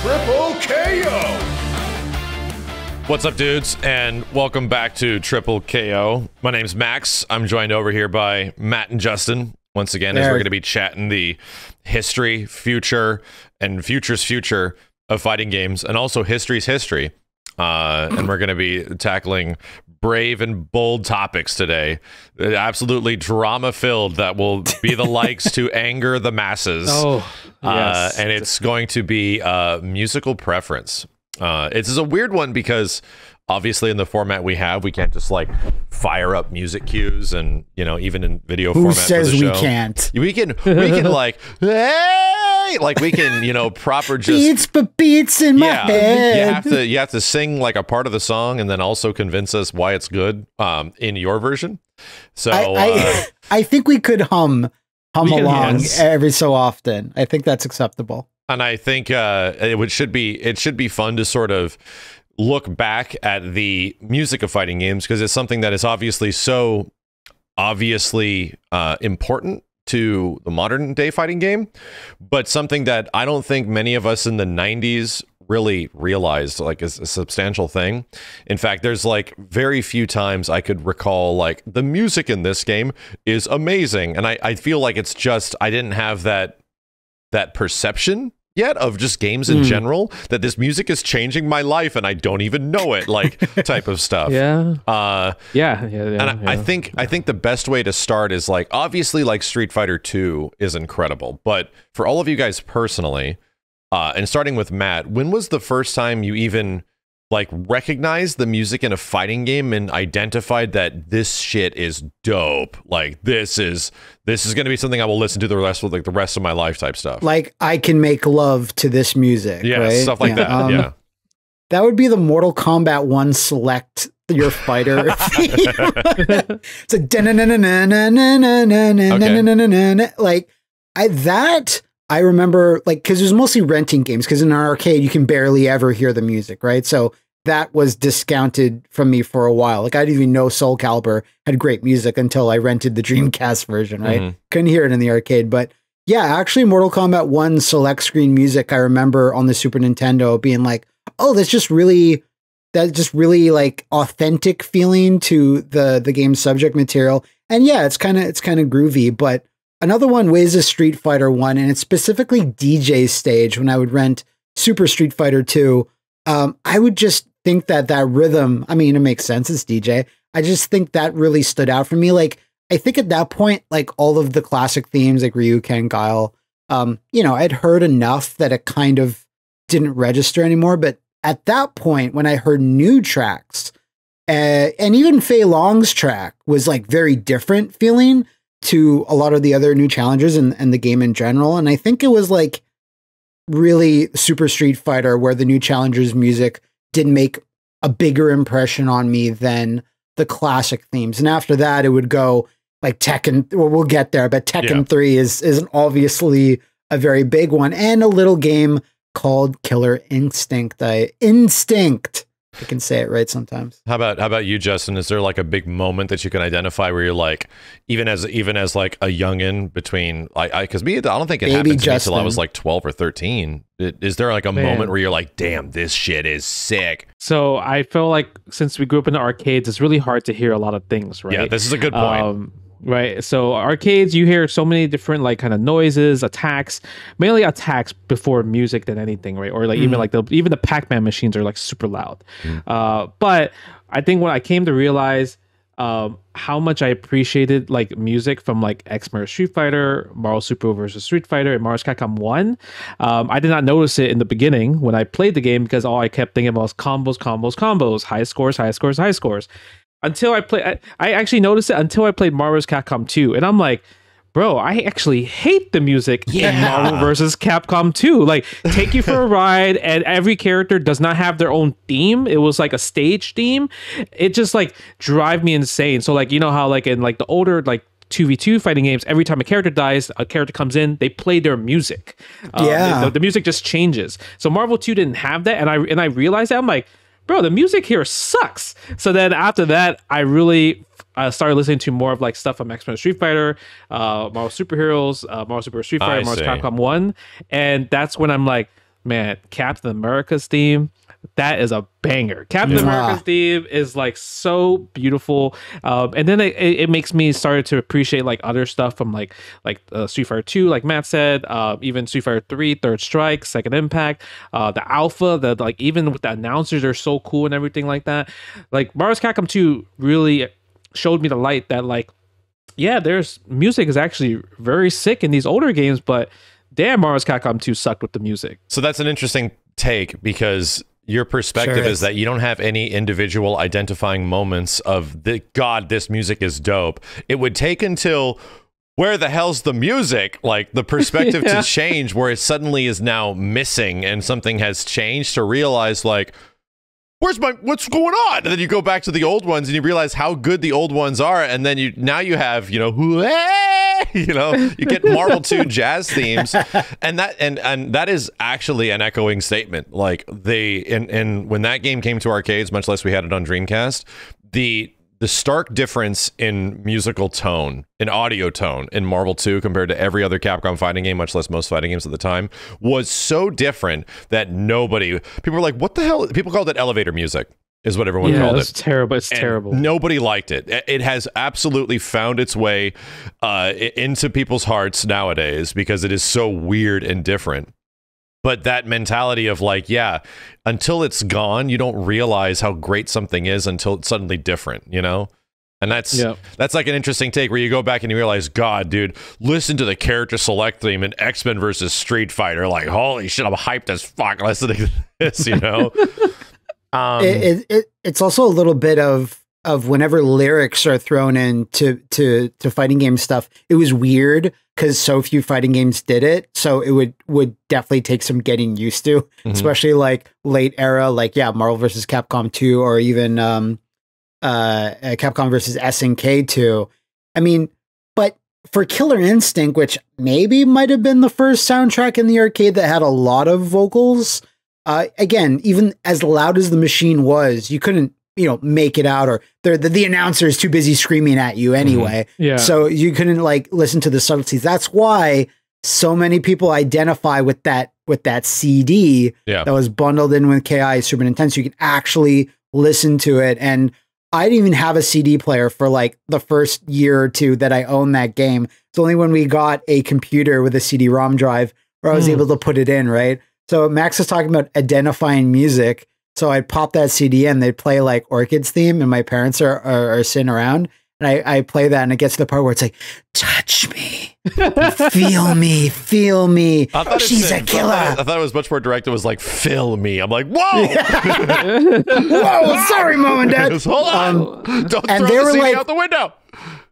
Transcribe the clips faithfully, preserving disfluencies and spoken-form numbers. Triple K O! What's up, dudes, and welcome back to Triple K O. My name's Max. I'm joined over here by Matt and Justin. Once again, there. As we're going to be chatting the history, future, and future's future of fighting games, and also history's history. Uh, and we're going to be tackling brave and bold topics today. Absolutely drama-filled that will be the likes to anger the masses. Oh, yes. Uh, and it's going to be uh, musical preference. Uh, it's a weird one because obviously in the format we have, we can't just like fire up music cues and, you know, even in video Who format says for the we show, can't? We can, we can like... Like we can, you know, proper just beats, but beats in my yeah, head. You have to, you have to sing like a part of the song, and then also convince us why it's good um, in your version. So I, I, uh, I think we could hum, hum can, along yes. every so often. I think that's acceptable. And I think uh, it would should be it should be fun to sort of look back at the music of fighting games, because it's something that is obviously so obviously uh, important to the modern day fighting game, but something that I don't think many of us in the nineties really realized like is a substantial thing. In fact, there's like very few times I could recall like the music in this game is amazing. And I, I feel like it's just, I didn't have that, that perception yet of just games in mm. general, that this music is changing my life and I don't even know it, like type of stuff. Yeah. Uh, yeah. yeah, yeah and I, yeah. I think, I think the best way to start is like, obviously like Street Fighter two is incredible, but for all of you guys personally, uh, and starting with Matt, when was the first time you even like recognized the music in a fighting game and identified that this shit is dope? Like this is, this is going to be something I will listen to the rest of like the rest of my life type stuff. Like I can make love to this music. Yeah. Right? Stuff like yeah. that. Um, yeah. That would be the Mortal Kombat one select your fighter. It's like, na na na na na na na na na na na na. Like I, that, I remember, like, because it was mostly renting games, because in an arcade, you can barely ever hear the music, right? So that was discounted from me for a while. Like, I didn't even know Soul Calibur had great music until I rented the Dreamcast version, right? Mm-hmm. Couldn't hear it in the arcade. But yeah, actually, Mortal Kombat one select screen music, I remember on the Super Nintendo being like, oh, that's just really, that's just really, like, authentic feeling to the, the game's subject material. And yeah, it's kind of, it's kind of groovy, but another one was a Street Fighter one, and it's specifically D J stage. When I would rent Super Street Fighter two, um, I would just think that that rhythm, I mean, it makes sense, it's D J. I just think that really stood out for me. Like, I think at that point, like all of the classic themes like Ryu, Ken, Guile, um, you know, I'd heard enough that it kind of didn't register anymore. But at that point, when I heard new tracks, uh, and even Fei Long's track was like very different feeling to a lot of the other new challenges and, and the game in general. And I think it was like really Super Street Fighter where the new challenges music did make a bigger impression on me than the classic themes. And after that, it would go like Tekken, well, we'll get there, but Tekken yeah. three is, is obviously a very big one, and a little game called Killer Instinct. I Instinct. I can say it right sometimes. How about how about you, Justin? Is there like a big moment that you can identify where you're like, even as even as like a youngin between, like, I because me, I don't think it Baby happened to me until I was like twelve or thirteen. Is there like a Man. moment where you're like, damn, this shit is sick? So I feel like since we grew up in the arcades, it's really hard to hear a lot of things, right? Yeah, this is a good point. Um, Right. So arcades, you hear so many different like kind of noises, attacks, mainly attacks before music than anything. Right. Or like mm. even like the even the Pac-Man machines are like super loud. Mm. Uh, but I think when I came to realize um, how much I appreciated like music from like X-Men versus. Street Fighter, Marvel Super versus. Street Fighter, and Marvel versus. Capcom one, um, I did not notice it in the beginning when I played the game, because all I kept thinking about was combos, combos, combos, high scores, high scores, high scores. Until I play, I, I actually noticed it until I played Marvel versus. Capcom two, and I'm like, bro, I actually hate the music yeah. in Marvel versus. Capcom two. Like, take you for a ride, and every character does not have their own theme. It was like a stage theme. It just like drive me insane. So like, you know how like in like the older like two v two fighting games, every time a character dies, a character comes in, they play their music. Um, yeah, the, the music just changes. So Marvel two didn't have that, and I and I realized that. I'm like, bro, the music here sucks. So then after that, I really uh, started listening to more of like stuff from X-Men, Street Fighter, uh, Marvel Superheroes, uh, Marvel Super Street Fighter, Marvel Capcom one. And that's when I'm like, man, Captain America's theme, that is a banger. Captain yeah. America's theme is like so beautiful, um, and then it, it makes me start to appreciate like other stuff from like like uh, Street Fighter two, like Matt said, uh, even Street Fighter three, Third Strike, Second Impact, uh, the Alpha, the like even with the announcers are so cool and everything like that. Like Marvel versus. Capcom two really showed me the light that like, yeah, there's music is actually very sick in these older games, but damn, Marvel versus. Capcom two sucked with the music. So that's an interesting take because your perspective sure is. is that you don't have any individual identifying moments of the God, this music is dope. It would take until where the hell's the music? Like the perspective yeah. to change where it suddenly is now missing and something has changed to realize like, where's my, what's going on? And then you go back to the old ones and you realize how good the old ones are. And then you, now you have, you know, you know, you get Marvel two jazz themes, and that and and that is actually an echoing statement. Like they and and when that game came to arcades, much less we had it on Dreamcast, the the stark difference in musical tone, in audio tone, in Marvel two compared to every other Capcom fighting game, much less most fighting games at the time, was so different that nobody people were like, what the hell? People called it elevator music. Is what everyone yeah, called it. It's terrible. It's and terrible. Nobody liked it. It has absolutely found its way uh, into people's hearts nowadays because it is so weird and different. But that mentality of like, yeah, until it's gone, you don't realize how great something is until it's suddenly different, you know? And that's yep. that's like an interesting take where you go back and you realize, God, dude, listen to the character select theme in X-Men versus. Street Fighter. Like, holy shit, I'm hyped as fuck listening to this, you know? Um, it, it, it it's also a little bit of of whenever lyrics are thrown in to to to fighting game stuff. It was weird because so few fighting games did it, so it would would definitely take some getting used to, mm-hmm. especially like late era, like yeah, Marvel versus. Capcom two, or even um, uh, Capcom versus. S N K two. I mean, but for Killer Instinct, which maybe might have been the first soundtrack in the arcade that had a lot of vocals. Uh, again, even as loud as the machine was, you couldn't, you know, make it out, or the, the announcer is too busy screaming at you anyway. Mm-hmm. Yeah. So you couldn't like listen to the subtleties. That's why so many people identify with that, with that C D yeah. that was bundled in with K I Super Nintendo. So you can actually listen to it. And I didn't even have a C D player for like the first year or two that I owned that game. It's only when we got a computer with a C D ROM drive where I was mm. able to put it in, right? So Max was talking about identifying music. So I'd pop that C D in, they'd play like Orchid's theme, and my parents are are, are sitting around, and I, I play that, and it gets to the part where it's like, touch me, feel me, feel me. She's a killer. I thought, I thought it was much more direct. It was like, fill me. I'm like, whoa, whoa, sorry, mom and dad. Hold on, um, don't throw the C D like, out the window.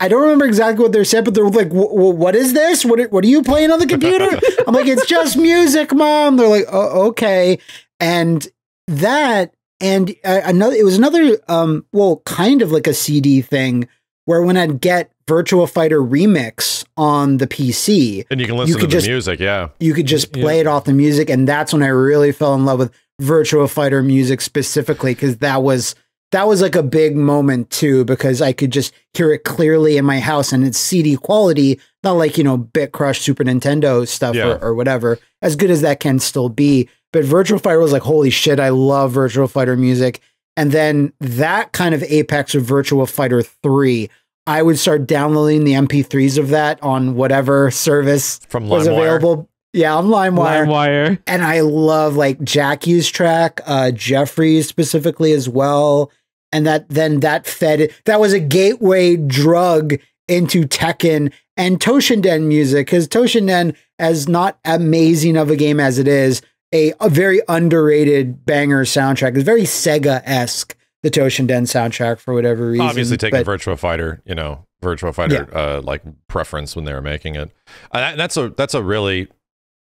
I don't remember exactly what they said, but they're like, "What is this? What are, what are you playing on the computer?" I'm like, "It's just music, mom." They're like, "Oh, okay." And that, and uh, another, it was another, um, well, kind of like a C D thing, where when I'd get Virtua Fighter Remix on the P C, and you can listen you to the just, music, yeah, you could just play yeah. it off the music, and that's when I really fell in love with Virtua Fighter music specifically, because that was. That was like a big moment too, because I could just hear it clearly in my house, and it's C D quality, not like, you know, Bit Crush Super Nintendo stuff yeah. or, or whatever, as good as that can still be. But Virtua Fighter was like, holy shit, I love Virtua Fighter music. And then that kind of apex of Virtua Fighter three, I would start downloading the M P threes of that on whatever service From was available. Yeah, on LimeWire. LimeWire. And I love like Jackie's track, uh, Jeffrey's specifically as well. And that then that fed, that was a gateway drug into Tekken and Toshinden music, because Toshinden, as not amazing of a game as it is, a, a very underrated banger soundtrack. It's very Sega-esque, the Toshinden soundtrack, for whatever reason. Obviously taking Virtua Fighter, you know, Virtua Fighter yeah. uh, like preference when they were making it. Uh, that, that's a that's a really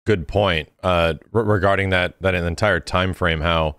good point uh, re regarding that that entire time frame, how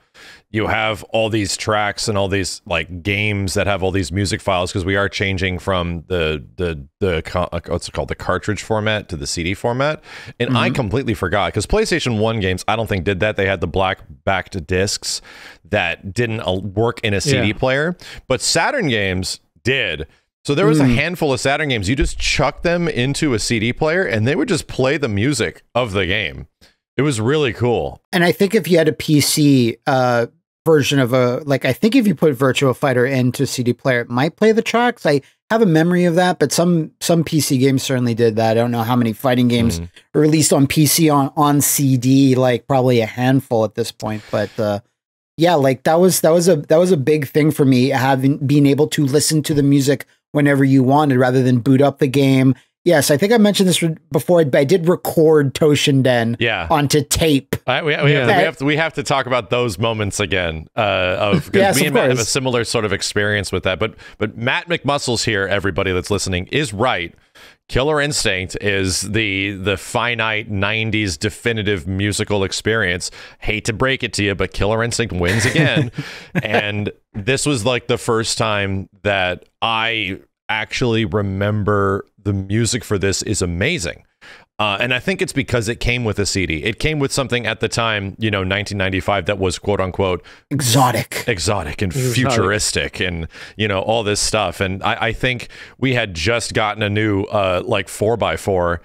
you have all these tracks and all these like games that have all these music files, because we are changing from the the the what's it called, the cartridge format to the C D format, and mm-hmm. I completely forgot, because PlayStation one games I don't think did that. They had the black backed discs that didn't work in a C D yeah. player, but Saturn games did. So there was mm. a handful of Saturn games. You just chucked them into a C D player and they would just play the music of the game. It was really cool. And I think if you had a P C uh, version of a, like, I think if you put Virtua Fighter into C D player, it might play the tracks. I have a memory of that, but some some P C games certainly did that. I don't know how many fighting games mm. released on P C on, on C D, like probably a handful at this point. But uh, yeah, like that was that was a that was a big thing for me, having being able to listen to the music whenever you wanted rather than boot up the game. Yes, I think I mentioned this before, but I did record Toshinden yeah. onto tape. Right, we, we, yeah. have to, we, have to, we have to talk about those moments again. Uh, of yes, me of and Matt course. have a similar sort of experience with that. But but Matt McMuscle's here, everybody that's listening, is right. Killer Instinct is the the finite nineties definitive musical experience. Hate to break it to you, but Killer Instinct wins again. And this was like the first time that I actually remember the music for this is amazing. Uh, and I think it's because it came with a C D. It came with something at the time, you know, nineteen ninety-five, that was quote unquote exotic, exotic and exotic. futuristic and, you know, all this stuff. And I, I think we had just gotten a new uh, like four by four.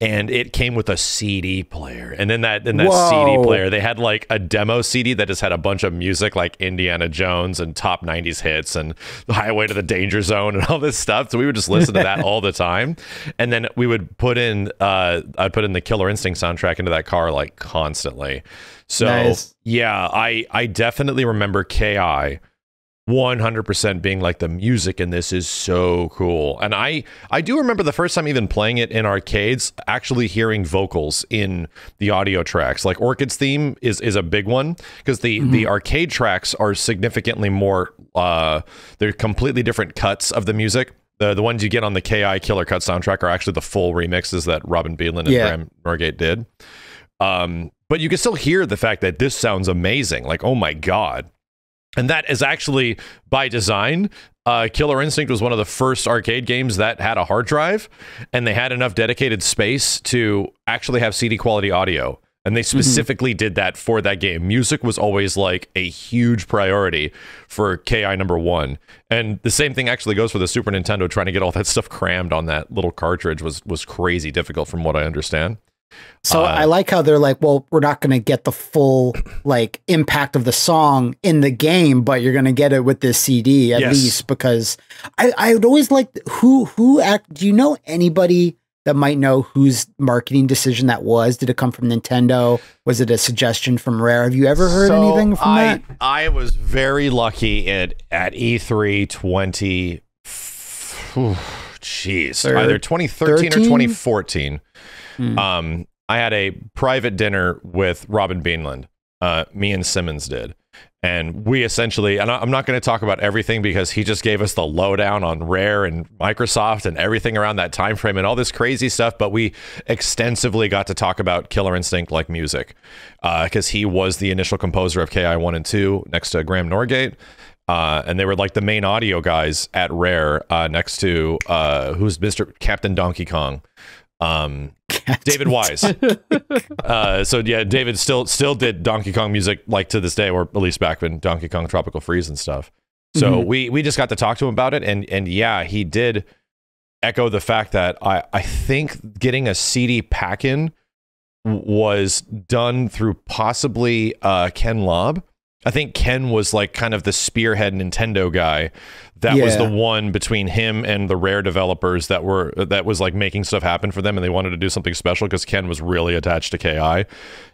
And it came with a C D player. And then that, in that Whoa. C D player, they had like a demo C D that just had a bunch of music like Indiana Jones and top nineties hits and the Highway to the Danger Zone and all this stuff. So we would just listen to that all the time. And then we would put in, uh, I'd put in the Killer Instinct soundtrack into that car like constantly. So nice. yeah, I, I definitely remember K I one hundred percent being like, the music in this is so cool. And I I do remember the first time even playing it in arcades, actually hearing vocals in the audio tracks. Like Orchid's theme is is a big one because the mm-hmm. the arcade tracks are significantly more uh they're completely different cuts of the music. The the ones you get on the K I Killer Cut soundtrack are actually the full remixes that Robin Biedlin and yeah. Graham Norgate did. Um but you can still hear the fact that this sounds amazing. Like, oh my god. And that is actually by design. Uh, Killer Instinct was one of the first arcade games that had a hard drive, and they had enough dedicated space to actually have C D quality audio. And they specifically mm-hmm. did that for that game. Music was always like a huge priority for K I number one. And the same thing actually goes for the Super Nintendo. Trying to get all that stuff crammed on that little cartridge was, was crazy difficult from what I understand. So uh, I like how they're like, well, we're not going to get the full like impact of the song in the game, but you're going to get it with this C D at yes. least, because I, I would always like who, who act, do you know anybody that might know whose marketing decision that was? Did it come from Nintendo? Was it a suggestion from Rare? Have you ever heard so anything from I, that? I was very lucky at, at E three twenty, jeez, either twenty thirteen thirteen? Or twenty fourteen. Mm. Um, I had a private dinner with Robin Bienland, uh, me and Simmons did. And we essentially, and I, I'm not going to talk about everything because he just gave us the lowdown on Rare and Microsoft and everything around that time frame and all this crazy stuff. But we extensively got to talk about Killer Instinct like music, because uh, he was the initial composer of K I one and two next to Graham Norgate. Uh, and they were like the main audio guys at Rare, uh, next to uh, who's Mister Captain Donkey Kong. Um, David Wise. uh, so yeah, David still still did Donkey Kong music like to this day, or at least back when Donkey Kong Tropical Freeze and stuff. So mm-hmm. we we just got to talk to him about it, and and yeah, he did echo the fact that I I think getting a C D pack in was done through possibly uh, Ken Lobb. I think Ken was like kind of the spearhead Nintendo guy. That yeah. was the one between him and the Rare developers that were that was like making stuff happen for them, and they wanted to do something special because Ken was really attached to K I,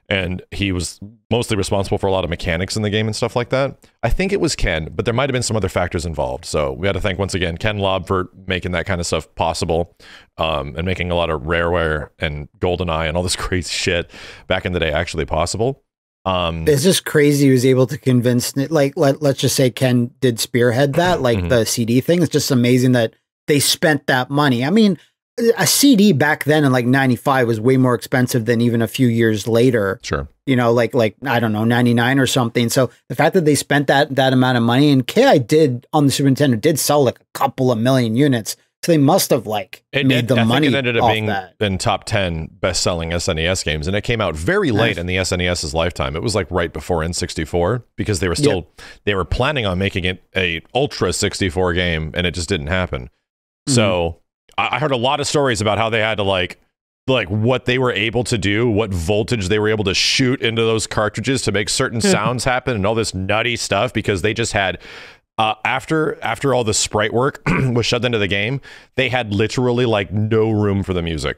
and he was mostly responsible for a lot of mechanics in the game and stuff like that. I think it was Ken, but there might have been some other factors involved. So we had to thank once again Ken Lobb for making that kind of stuff possible, um, and making a lot of Rareware and GoldenEye and all this crazy shit back in the day actually possible. Um, it's just crazy he was able to convince, like, let, let's just say Ken did spearhead that, like mm-hmm. the C D thing. It's just amazing that they spent that money. I mean, a C D back then in like ninety-five was way more expensive than even a few years later. Sure. You know, like, like I don't know, ninety-nine or something. So the fact that they spent that, that amount of money, and K I did on the Super Nintendo did sell like a couple of million units. So they must have like it, made it, the I money think it ended up being that. in top ten best-selling S N E S games, and it came out very late nice. in the SNES's lifetime. It was like right before N sixty-four, because they were still yep. they were planning on making it a Ultra sixty-four game, and it just didn't happen. Mm-hmm. So I, I heard a lot of stories about how they had to like like what they were able to do, what voltage they were able to shoot into those cartridges to make certain sounds happen and all this nutty stuff, because they just had uh after after all the sprite work was shoved into the game, they had literally like no room for the music.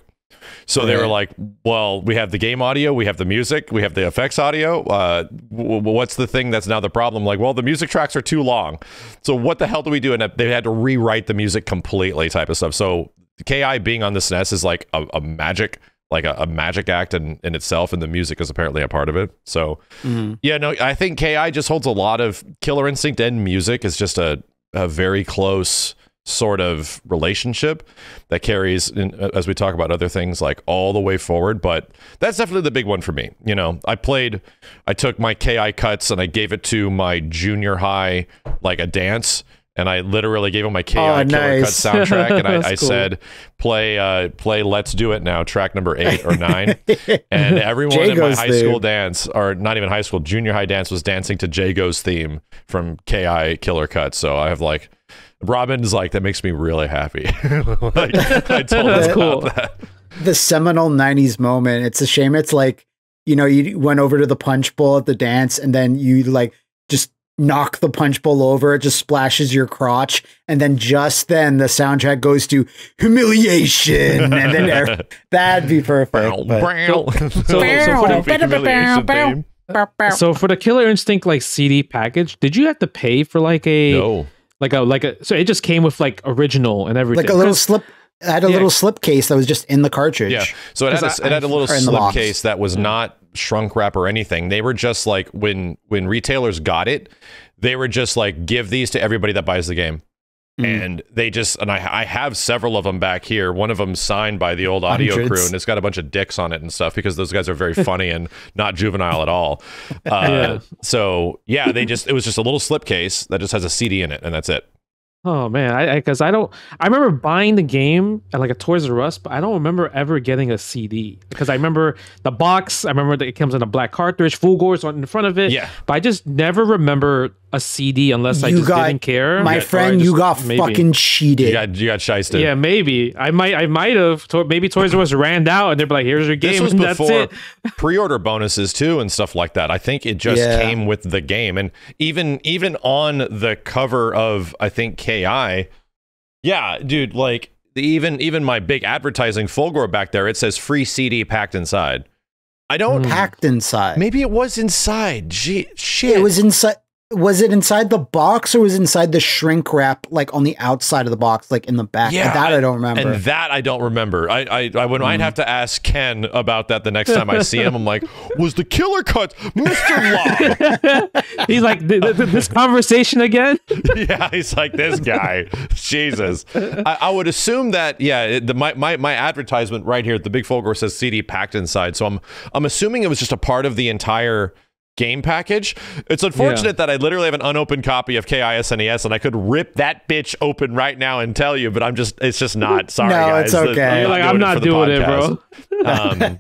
So right. They were like, well, we have the game audio, we have the music, we have the effects audio. Uh, w w what's the thing that's now the problem? Like, well, the music tracks are too long. So what the hell do we do? And they had to rewrite the music completely type of stuff. So K I being on the S N E S is like a, a magic, like a, a magic act in, in itself. And the music is apparently a part of it. So, mm-hmm. yeah, no, I think K I just holds a lot of Killer Instinct, and music is just a, a very close sort of relationship that carries in, as we talk about other things, like all the way forward. But that's definitely the big one for me. You know, I played, I took my K I cuts and I gave it to my junior high, like a dance, and I literally gave him my K I oh, Killer nice. Cut soundtrack, and I, I cool. said, play uh, play Let's Do It Now, track number eight or nine. And everyone Jago's in my high theme. School dance, or not even high school, junior high dance, was dancing to Jago's theme from K I Killer Cut. So I have like, Robin's like, that makes me really happy. Like, I told him cool. about that. The seminal nineties moment. It's a shame. It's like, you know, you went over to the punch bowl at the dance, and then you like just knock the punch bowl over, it just splashes your crotch, and then just then the soundtrack goes to Humiliation, and then that'd be perfect. So for the Killer Instinct like C D package, did you have to pay for like a no. like a like a so it just came with like original and everything, like a little slip? I had a yeah. little slip case that was just in the cartridge. Yeah, so it had a, I, it had a little slip case that was yeah. not shrunk wrap or anything. They were just like, when when retailers got it, they were just like, give these to everybody that buys the game. Mm. And they just, and I, I have several of them back here. One of them signed by the old audio Hundreds. crew, and it's got a bunch of dicks on it and stuff, because those guys are very funny and not juvenile at all. Uh, yeah. So yeah, they just, it was just a little slip case that just has a C D in it, and that's it. Oh man, I because I, I don't. I remember buying the game at like a Toys R Us, but I don't remember ever getting a C D, because I remember the box. I remember that it comes in a black cartridge, Fulgore's on in front of it. Yeah, but I just never remember a C D unless you I just got, didn't care. My yeah, friend, just, you got maybe. fucking cheated. You got, you got shysted. Yeah, maybe I might, I might have. To, maybe Toys R Us ran out, and they're like, "Here's your game." This was and before pre-order bonuses too and stuff like that. I think it just yeah. came with the game, and even even on the cover of, I think, K. A I, yeah, dude, like even even my big advertising Fulgore back there, it says free C D packed inside. I don't mm. packed inside. Maybe it was inside. Gee, shit, it was inside. Was it inside the box, or was it inside the shrink wrap, like on the outside of the box, like in the back? Yeah, that I, I don't remember. And that I don't remember. I I, I would mm. I'd have to ask Ken about that the next time I see him. I'm like, was the Killer Cut, Mister Lobb? He's like, th th this conversation again. Yeah, he's like, this guy, Jesus. I, I would assume that. Yeah, it, the, my my my advertisement right here, the big Fulgore says C D packed inside. So I'm I'm assuming it was just a part of the entire game package. It's unfortunate yeah. that I literally have an unopened copy of K I S N E S, and I could rip that bitch open right now and tell you, but I'm just, it's just not. Sorry, no, guys. It's okay. I'm like, I'm not doing it, bro. Um,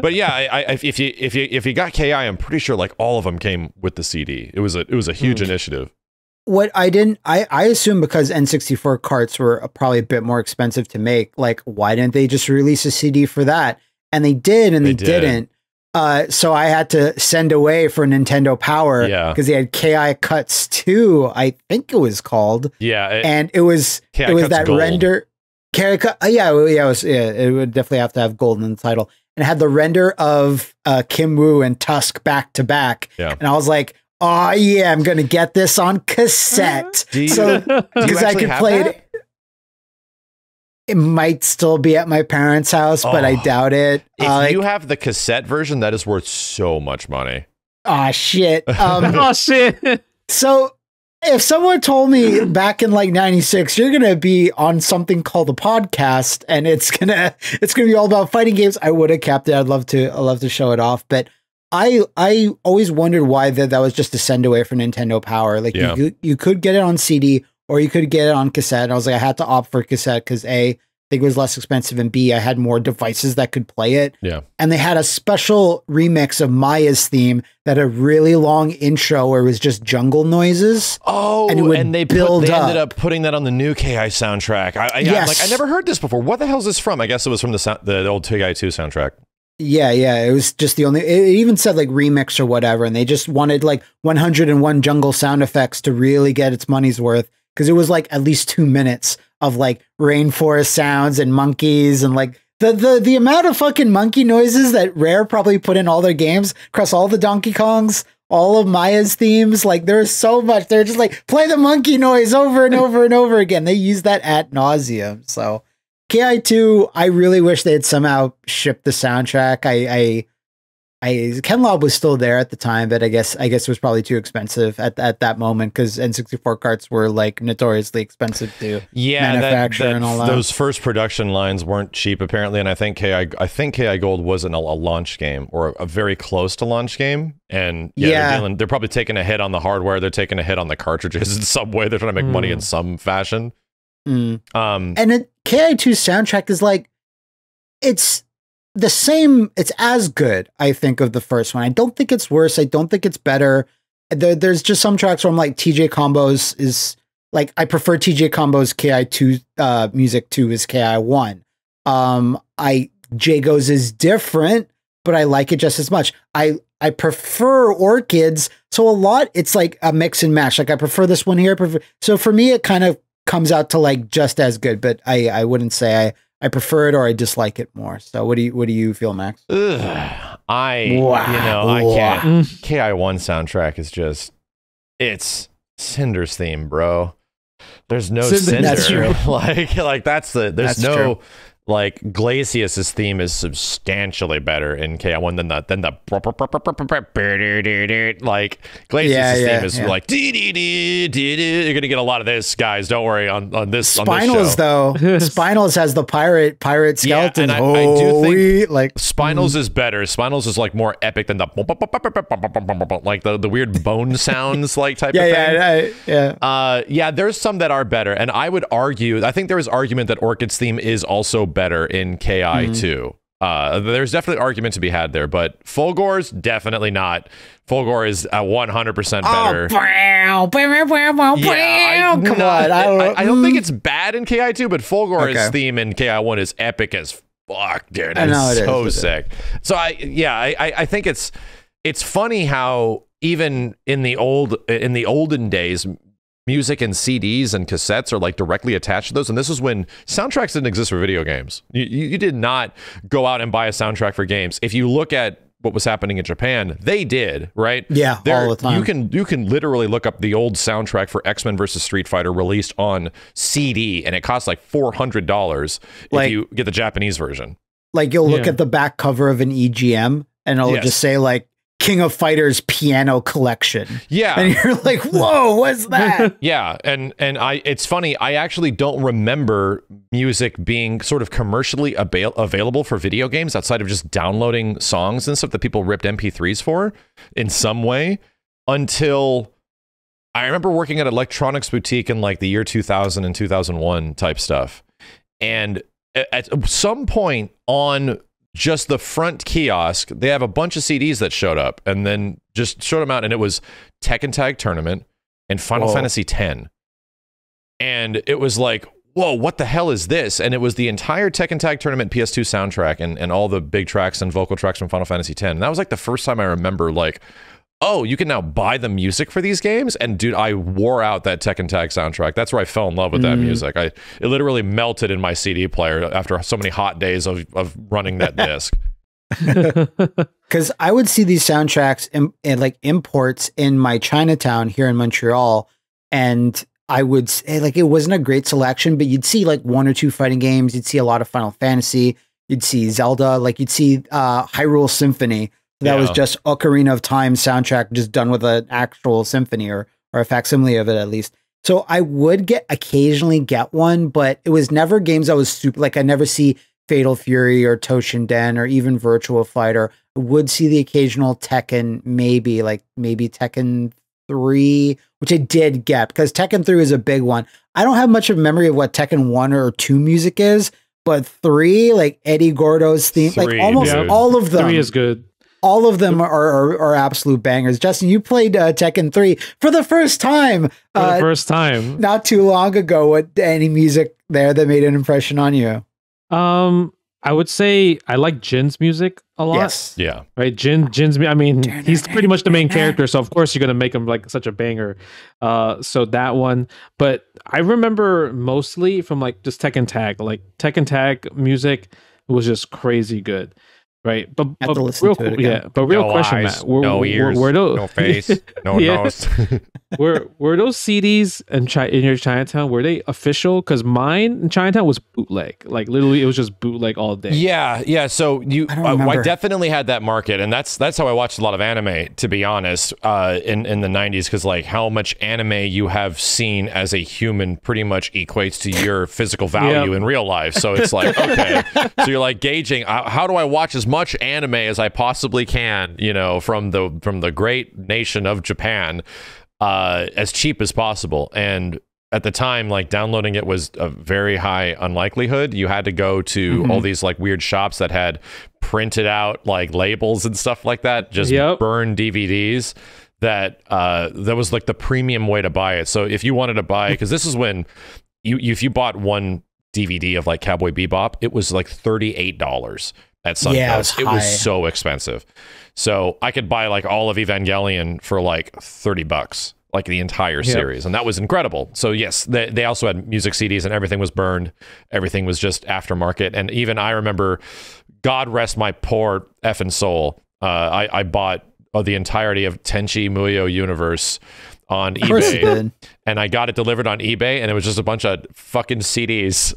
but yeah, I, I, if you if you if you got K I, I'm pretty sure like all of them came with the C D. It was a it was a huge mm. initiative. What I didn't, I I assume because N sixty-four carts were probably a bit more expensive to make. Like, why didn't they just release a C D for that? And they did, and they, they did. didn't. Uh, so I had to send away for Nintendo Power, because yeah. they had K I Cuts two, I think it was called. Yeah, it, and it was K I it was Cuts that gold. Render. K I Cut, uh, yeah, yeah, it was. Yeah, it would definitely have to have gold in the title, and it had the render of uh, Kim Woo and Tusk back to back. Yeah, and I was like, oh yeah, I'm gonna get this on cassette, you, so because I could play that? it. It might still be at my parents' house, but oh, I doubt it. If uh, like, you have the cassette version, that is worth so much money. Ah, shit. Um, oh, shit. So if someone told me back in like ninety-six, you're going to be on something called a podcast, and it's going to it's going to be all about fighting games, I would have kept it. I'd love to. I'd love to show it off. But I I always wondered why that that was just a send away for Nintendo Power. Like yeah. you, you could get it on C D, or you could get it on cassette. And I was like, I had to opt for cassette because A, think it was less expensive, and B, I had more devices that could play it. Yeah. And they had a special remix of Maya's theme that had a really long intro where it was just jungle noises. Oh, and, it would and they, build put, they up. ended up putting that on the new K I soundtrack. I, I, yes. I'm like, I never heard this before. What the hell is this from? I guess it was from the, sound, the old K I two soundtrack. Yeah, yeah, it was just the only, it even said like remix or whatever, and they just wanted like one hundred and one jungle sound effects to really get its money's worth, because it was like at least two minutes of like rainforest sounds and monkeys and like the, the, the amount of fucking monkey noises that Rare probably put in all their games across all the Donkey Kongs, all of Maya's themes. Like there's so much, they're just like, play the monkey noise over and over and over again. They use that ad nauseum, so... K I two, I really wish they had somehow shipped the soundtrack. I, I, I, Ken Lobb was still there at the time, but I guess, I guess it was probably too expensive at at that moment, because N sixty-four carts were like notoriously expensive to yeah, manufacture that, that, and all that. Those first production lines weren't cheap apparently, and I think K I, I think K I Gold wasn't a, a launch game or a, a very close to launch game, and yeah, yeah. They're, dealing, they're probably taking a hit on the hardware, they're taking a hit on the cartridges in some way. They're trying to make mm. money in some fashion. Mm. Um, and it. K I two's soundtrack is like, it's the same, it's as good, I think, of the first one. I don't think it's worse, I don't think it's better. There, there's just some tracks where I'm like, T J Combo's is, like, I prefer T J Combo's K I two uh, music to his K I one. Um, I, Jago's is different, but I like it just as much. I, I prefer Orchids, so a lot, it's like a mix and match. Like, I prefer this one here, I prefer, so for me, it kind of comes out to like just as good, but I I wouldn't say I I prefer it or I dislike it more. So what do you what do you feel, Max? Ugh. I wow. you know I can't. K I one soundtrack is just, it's Cinder's theme, bro. There's no Cinder. Cinder. like like that's the there's that's no true. Like Glacius's theme is substantially better in K I one than the than the like Glacius's yeah, yeah, theme is yeah. like dee, dee, dee, dee, dee. You're gonna get a lot of this, guys. Don't worry on on this. Spinals on this though, Spinals has the pirate pirate skeleton. Yeah, and I, oh, I do think we, like Spinals mm. is better. Spinals is like more epic than the like the the weird bone sounds like type yeah, of thing. Yeah, yeah, yeah. Uh, yeah. There's some that are better, and I would argue. I think there is argument that Orchid's theme is also better. better in K I two. Mm-hmm. Uh, there's definitely argument to be had there, but Fulgore's definitely not. Fulgore is uh, one hundred percent better. Oh, bow, bow, bow, bow, yeah, I, come no, on. I don't, I, I don't think it's bad in K I two, but Fulgore's okay. theme in K I one is epic as fuck, dude. It's know, it so is, it sick. Is. So I, yeah, I, I think it's it's funny how even in the old in the olden days, music and C Ds and cassettes are like directly attached to those, and this is when soundtracks didn't exist for video games. You, you, you did not go out and buy a soundtrack for games. If you look at what was happening in Japan, they did, right? Yeah, there, all the time. You can you can literally look up the old soundtrack for X-Men versus. Street Fighter released on C D, and it costs like four hundred dollars like, if you get the Japanese version. Like you'll look yeah. at the back cover of an E G M, and it'll yes. just say like, King of Fighters piano collection. Yeah. And you're like, whoa, what's that? yeah. And and I it's funny, I actually don't remember music being sort of commercially avail available for video games outside of just downloading songs and stuff that people ripped M P threes for in some way until I remember working at Electronics Boutique in like the year two thousand and two thousand one type stuff. And at, at some point on just the front kiosk, they have a bunch of C Ds that showed up, and then just showed them out, and it was Tekken Tag Tournament and Final whoa. Fantasy X. And it was like, whoa, what the hell is this? And it was the entire Tekken Tag Tournament P S two soundtrack and, and all the big tracks and vocal tracks from Final Fantasy X. And that was like the first time I remember like, oh, you can now buy the music for these games? And dude, I wore out that Tekken Tag soundtrack. That's where I fell in love with that mm. music. I It literally melted in my C D player after so many hot days of, of running that disc. Because I would see these soundtracks and like imports in my Chinatown here in Montreal. And I would say like, it wasn't a great selection, but you'd see like one or two fighting games. You'd see a lot of Final Fantasy. You'd see Zelda. Like you'd see uh, Hyrule Symphony. That yeah. was just Ocarina of Time soundtrack, just done with an actual symphony or, or a facsimile of it, at least. So I would get occasionally get one, but it was never games I was super, like I never see Fatal Fury or Toshinden or even Virtua Fighter. I would see the occasional Tekken, maybe like maybe Tekken three, which I did get because Tekken three was a big one. I don't have much of a memory of what Tekken one or two music is, but three, like Eddie Gordo's theme, three, like almost yeah. all of them. Three is good. All of them are, are, are absolute bangers. Justin, you played uh, Tekken three for the first time. For the uh, first time. Not too long ago. What any music there that made an impression on you? Um, I would say I like Jin's music a lot. Yes. Yeah. Right? Jin, Jin's, I mean, he's pretty much the main character, so of course you're going to make him like such a banger. Uh, so that one. But I remember mostly from like just Tekken Tag. Like Tekken Tag music was just crazy good. Right, but, but real, yeah. But real no question, eyes, Matt. Were, no were, ears, were those, no face, no yeah. nose. were were those C Ds in, Chi in your Chinatown? Were they official? Because mine in Chinatown was bootleg. Like literally, it was just bootleg all day. Yeah, yeah. So you, I, uh, I definitely had that market, and that's that's how I watched a lot of anime. To be honest, uh, in in the nineties, because like how much anime you have seen as a human pretty much equates to your physical value yeah. in real life. So it's like okay, so you're like gauging uh, how do I watch as much anime as I possibly can, you know, from the from the great nation of Japan, uh, as cheap as possible. And at the time, like downloading it was a very high unlikelihood. You had to go to mm-hmm. all these like weird shops that had printed out like labels and stuff like that, just yep. burn D V Ds. That uh, that was like the premium way to buy it. So if you wanted to buy, because this is when you if you bought one D V D of like Cowboy Bebop, it was like thirty-eight dollars. At Sunhouse. Yeah, it was, it was so expensive. So I could buy like all of Evangelion for like thirty bucks, like the entire series. Yep. And that was incredible. So yes, they, they also had music C Ds and everything was burned. Everything was just aftermarket. And even I remember, God rest my poor effing soul. Uh, I, I bought uh, the entirety of Tenchi Muyo Universe on eBay, and I got it delivered on eBay, and it was just a bunch of fucking C Ds.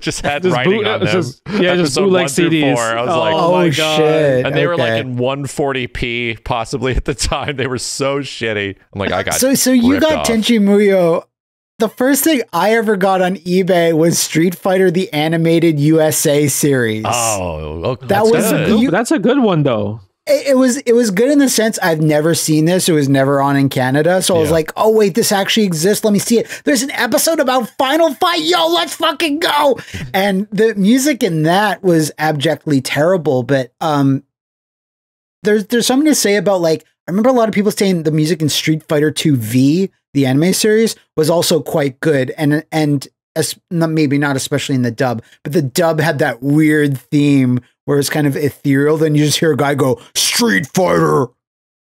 Just had just writing boot, on them. Just, yeah, just bootleg C Ds. Four, I was oh, like, oh my shit. God. And they okay. were like in one forty p possibly at the time. They were so shitty. I'm like, I got So So you got off. Tenchi Muyo. The first thing I ever got on eBay was Street Fighter, the animated U S A series. Oh, okay. that that's was good. You, that's a good one though. It was it was good in the sense I've never seen this. It was never on in Canada. So yeah. I was like, oh, wait, this actually exists. Let me see it. There's an episode about Final Fight. Yo, let's fucking go. And the music in that was abjectly terrible. But um, there's, there's something to say about, like, I remember a lot of people saying the music in Street Fighter two V, the anime series, was also quite good. And, and as, maybe not especially in the dub, but the dub had that weird theme where it's kind of ethereal, then you just hear a guy go, Street Fighter,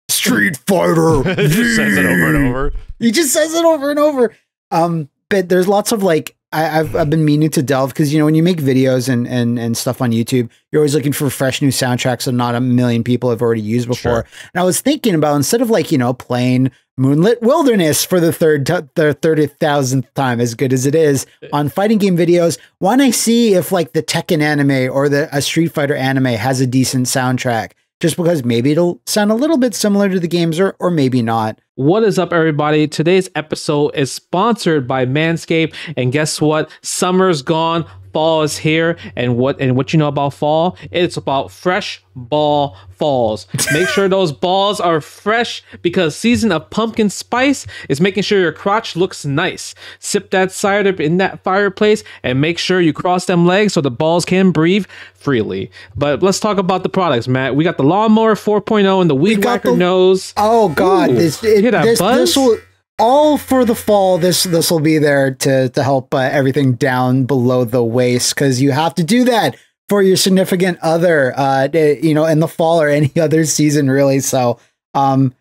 Street Fighter. He just says it over and over. He just says it over and over. Um, but there's lots of like, I, I've, I've been meaning to delve, because, you know, when you make videos and, and, and stuff on YouTube, you're always looking for fresh new soundtracks that not a million people have already used before. Sure. And I was thinking about, instead of like, you know, playing Moonlit Wilderness for the third, the thirty thousandth time, as good as it is, on fighting game videos, why don't I see if like the Tekken anime or the a Street Fighter anime has a decent soundtrack? Just because maybe it'll sound a little bit similar to the games, or or maybe not. What is up, everybody? Today's episode is sponsored by Manscaped, and guess what? Summer's gone, fall is here, and what and what you know about fall? It's about fresh ball falls. Make sure those balls are fresh, because season of pumpkin spice is making sure your crotch looks nice. Sip that cider in that fireplace, and make sure you cross them legs so the balls can breathe freely. But let's talk about the products, Matt. We got the Lawnmower four point oh and the Weed Whacker the, Nose. Oh God, Ooh, this it, this, this will all for the fall. This this will be there to to help uh, everything down below the waist, because you have to do that for your significant other, uh, you know, in the fall or any other season, really. So, um,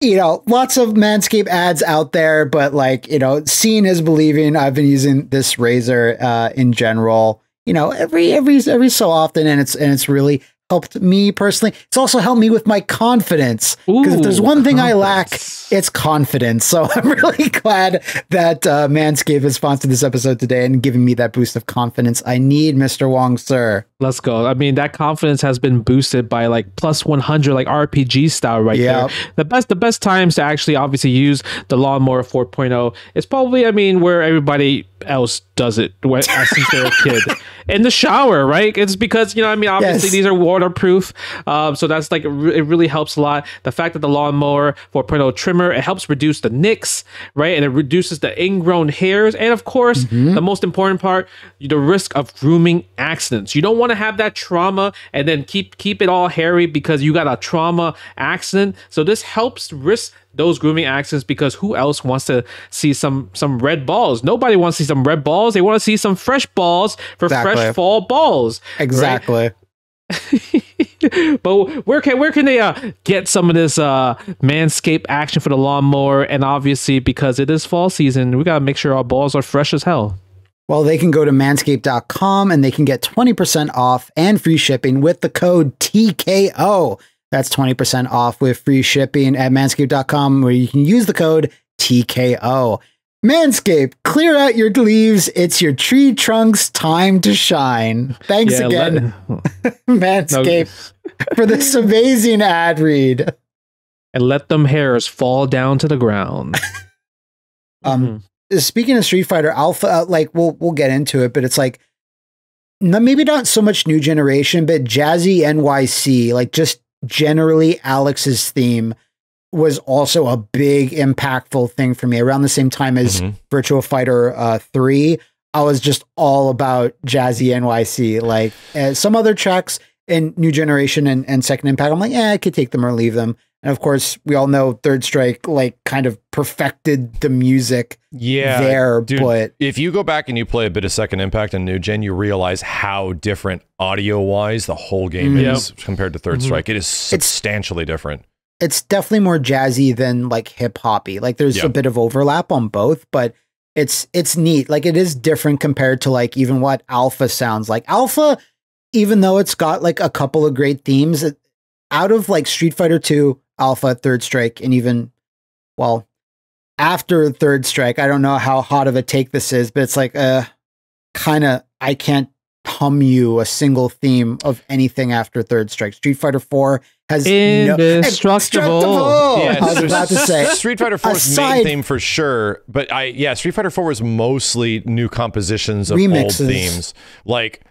you know, lots of Manscaped ads out there, but like, you know, seeing is believing. I've been using this razor uh, in general. You know, every every every so often, and it's and it's really helped me personally. It's also helped me with my confidence, because if there's one thing confidence. I lack, it's confidence. So I'm really glad that uh, Manscaped has sponsored this episode today and giving me that boost of confidence I need, Mister Wong, sir. Let's go. I mean, that confidence has been boosted by like plus one hundred, like R P G style right yep. there. The best, the best times to actually obviously use the Lawnmower four point oh is probably, I mean, where everybody else does it when, since they're a kid. In the shower, right? It's because, you know, I mean, obviously yes. these are waterproof. Um, so that's like, it really helps a lot. The fact that the Lawnmower four point oh trimmer, it helps reduce the nicks, right? And it reduces the ingrown hairs. And of course, mm-hmm. the most important part, the risk of grooming accidents. You don't want to have that trauma and then keep keep it all hairy because you got a trauma accident. So this helps risk those grooming accidents, because who else wants to see some some red balls? Nobody wants to see some red balls. They want to see some fresh balls for exactly. fresh fall balls. Exactly. Right? But where can where can they uh, get some of this uh, Manscaped action for the Lawnmower? And obviously, because it is fall season, we gotta make sure our balls are fresh as hell. Well, they can go to manscaped dot com and they can get twenty percent off and free shipping with the code T K O. That's twenty percent off with free shipping at manscaped dot com, where you can use the code T K O. Manscaped, clear out your leaves. It's your tree trunk's time to shine. Thanks yeah, again, Manscaped, for this amazing ad read. And let them hairs fall down to the ground. um. Mm-hmm. Speaking of Street Fighter Alpha, like we'll we'll get into it, but it's like maybe not so much New Generation, but Jazzy N Y C, like just generally Alex's theme was also a big impactful thing for me. Around the same time as mm-hmm. Virtua Fighter uh, three, I was just all about Jazzy N Y C. Like uh, some other tracks in New Generation and, and Second Impact, I'm like, yeah, I could take them or leave them. And of course, we all know Third Strike like kind of perfected the music yeah, there. Dude, but if you go back and you play a bit of Second Impact and New Gen, you realize how different audio-wise the whole game mm-hmm. is compared to Third mm-hmm. Strike. It is substantially it's, different. It's definitely more jazzy than like hip-hoppy. Like there's yeah. a bit of overlap on both, but it's it's neat. Like it is different compared to like even what Alpha sounds like. Alpha, even though it's got like a couple of great themes, it, out of like Street Fighter two, Alpha, Third Strike, and even, well, after Third Strike, I don't know how hot of a take this is, but it's like, uh, kind of, I can't hum you a single theme of anything after Third Strike. Street Fighter four has indestructible. No, yeah, I was about to say Street Fighter four's main theme for sure, but I, yeah, Street Fighter four was mostly new compositions of remixes. Old themes. Like,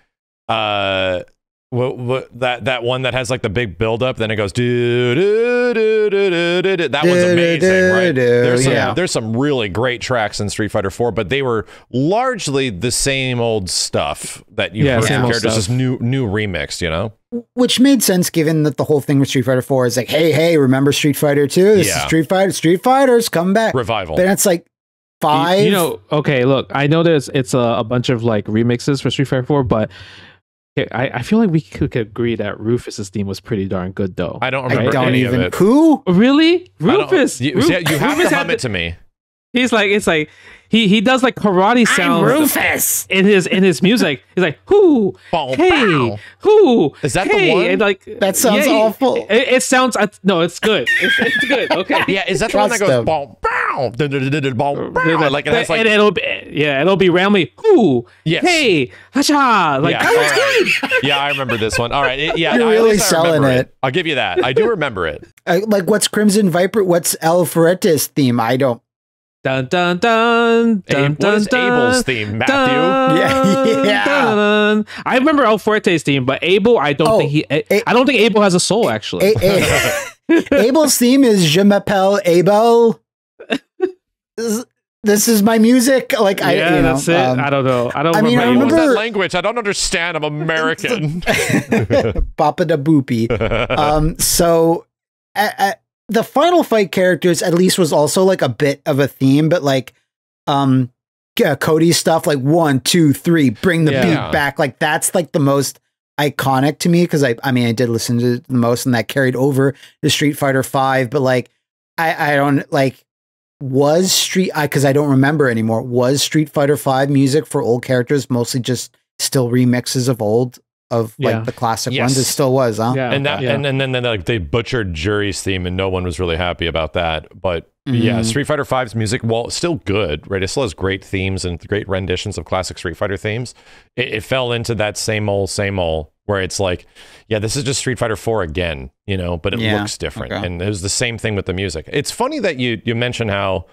uh... What, what that that one that has like the big build up, then it goes do do do do do do. That one's amazing, right? There's some, yeah. there's some really great tracks in Street Fighter four, but they were largely the same old stuff that you yeah, heard compared to this new new remix, you know. Which made sense given that the whole thing with Street Fighter four is like, hey, hey, remember Street Fighter two? This yeah. is Street Fighter. Street Fighters come back revival. But it's like. Five. You, you know, okay, look, I know there's it's a, a bunch of like remixes for Street Fighter four, but. I, I feel like we could agree that Rufus's theme was pretty darn good, though. I don't remember I don't any even, of it. Who? Really? Rufus? You, Rufus, you have Rufus to hum it to me. He's like, it's like, he he does like karate sounds. I'm Rufus in his in his music. He's like, who? Bow, hey, bow. Who? Is that hey. The one? And like, that sounds yeah, awful. It, it, it sounds uh, no, it's good. It's, it's good. Okay. Yeah, is that the one that goes bow, bow, da, da, da, da, bow, bow. Like, and that's like and it'll be yeah, it'll be randomly. Who? Yes. Hey, hacha. Like yeah, that was right. good. Yeah, I remember this one. All right. It, yeah, you're I, really selling it. it. I'll give you that. I do remember it. I, like what's Crimson Viper? What's El Ferrette's theme? I don't. Dun dun dun dun. What is Abel's theme, Matthew? Yeah, yeah. I remember El Fuerte's theme, but Abel, I don't think he. I don't think Abel has a soul, actually. Abel's theme is Je m'appelle Abel. This is my music. Like I, yeah, that's it. I don't know. I don't remember that language. I don't understand. I'm American. Papa da boopy. Um. So. The final fight characters at least was also like a bit of a theme, but like um yeah, Cody's stuff like one, two, three, bring the yeah. beat back. Like that's like the most iconic to me because I I mean I did listen to the most and that carried over to Street Fighter five, but like I, I don't like was Street I because I don't remember anymore. Was Street Fighter five music for old characters mostly just still remixes of old? Of yeah. like the classic yes. ones, it still was, huh? Yeah, and that, yeah. and, and then, then like they butchered Jury's theme, and no one was really happy about that. But mm. yeah, Street Fighter V's music, while still good, right? It still has great themes and great renditions of classic Street Fighter themes. It, it fell into that same old, same old where it's like, yeah, this is just Street Fighter four again, you know, but it yeah. looks different. Okay. And it was the same thing with the music. It's funny that you you mentioned how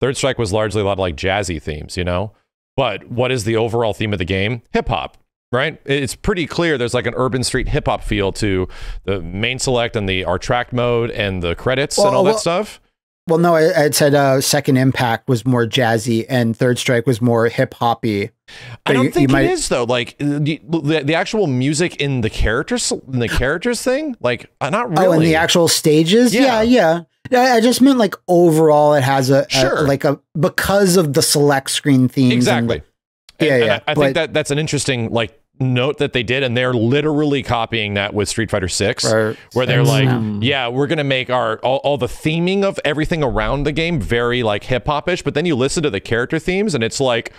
Third Strike was largely a lot of like jazzy themes, you know, but what is the overall theme of the game? Hip hop, right? It's pretty clear there's like an urban street hip hop feel to the main select and the our track mode and the credits well, and all well, that stuff. Well, no, I, I said uh, Second Impact was more jazzy and Third Strike was more hip hoppy. I don't you, think you might... it is though. Like the, the the actual music in the characters, in the characters thing, like not really. Oh, and the actual stages. Yeah, yeah. yeah. I just meant like overall, it has a, sure. a like a because of the select screen themes. Exactly. And, and, yeah, and yeah. I, I but, think that that's an interesting like note that they did, and they're literally copying that with Street Fighter six, right. where they're like, yeah, we're gonna make our all, all the theming of everything around the game very like hip-hop-ish, but then you listen to the character themes and it's like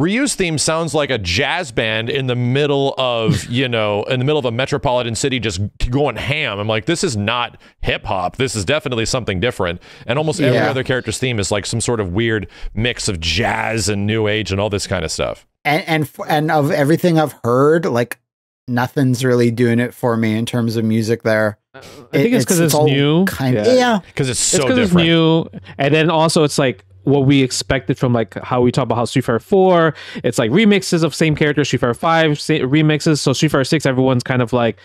Ryu's theme sounds like a jazz band in the middle of, you know, in the middle of a metropolitan city just going ham. I'm like, this is not hip-hop. This is definitely something different. And almost yeah. every other character's theme is like some sort of weird mix of jazz and new age and all this kind of stuff. And, and and of everything I've heard, like nothing's really doing it for me in terms of music there. I think it, it's because it's, it's new. Kind yeah. Of, yeah. Because it's so it's different. It's new. And then also it's like what we expected from like how we talk about how Street Fighter four, it's like remixes of same characters, Street Fighter five, remixes. So Street Fighter six, everyone's kind of like,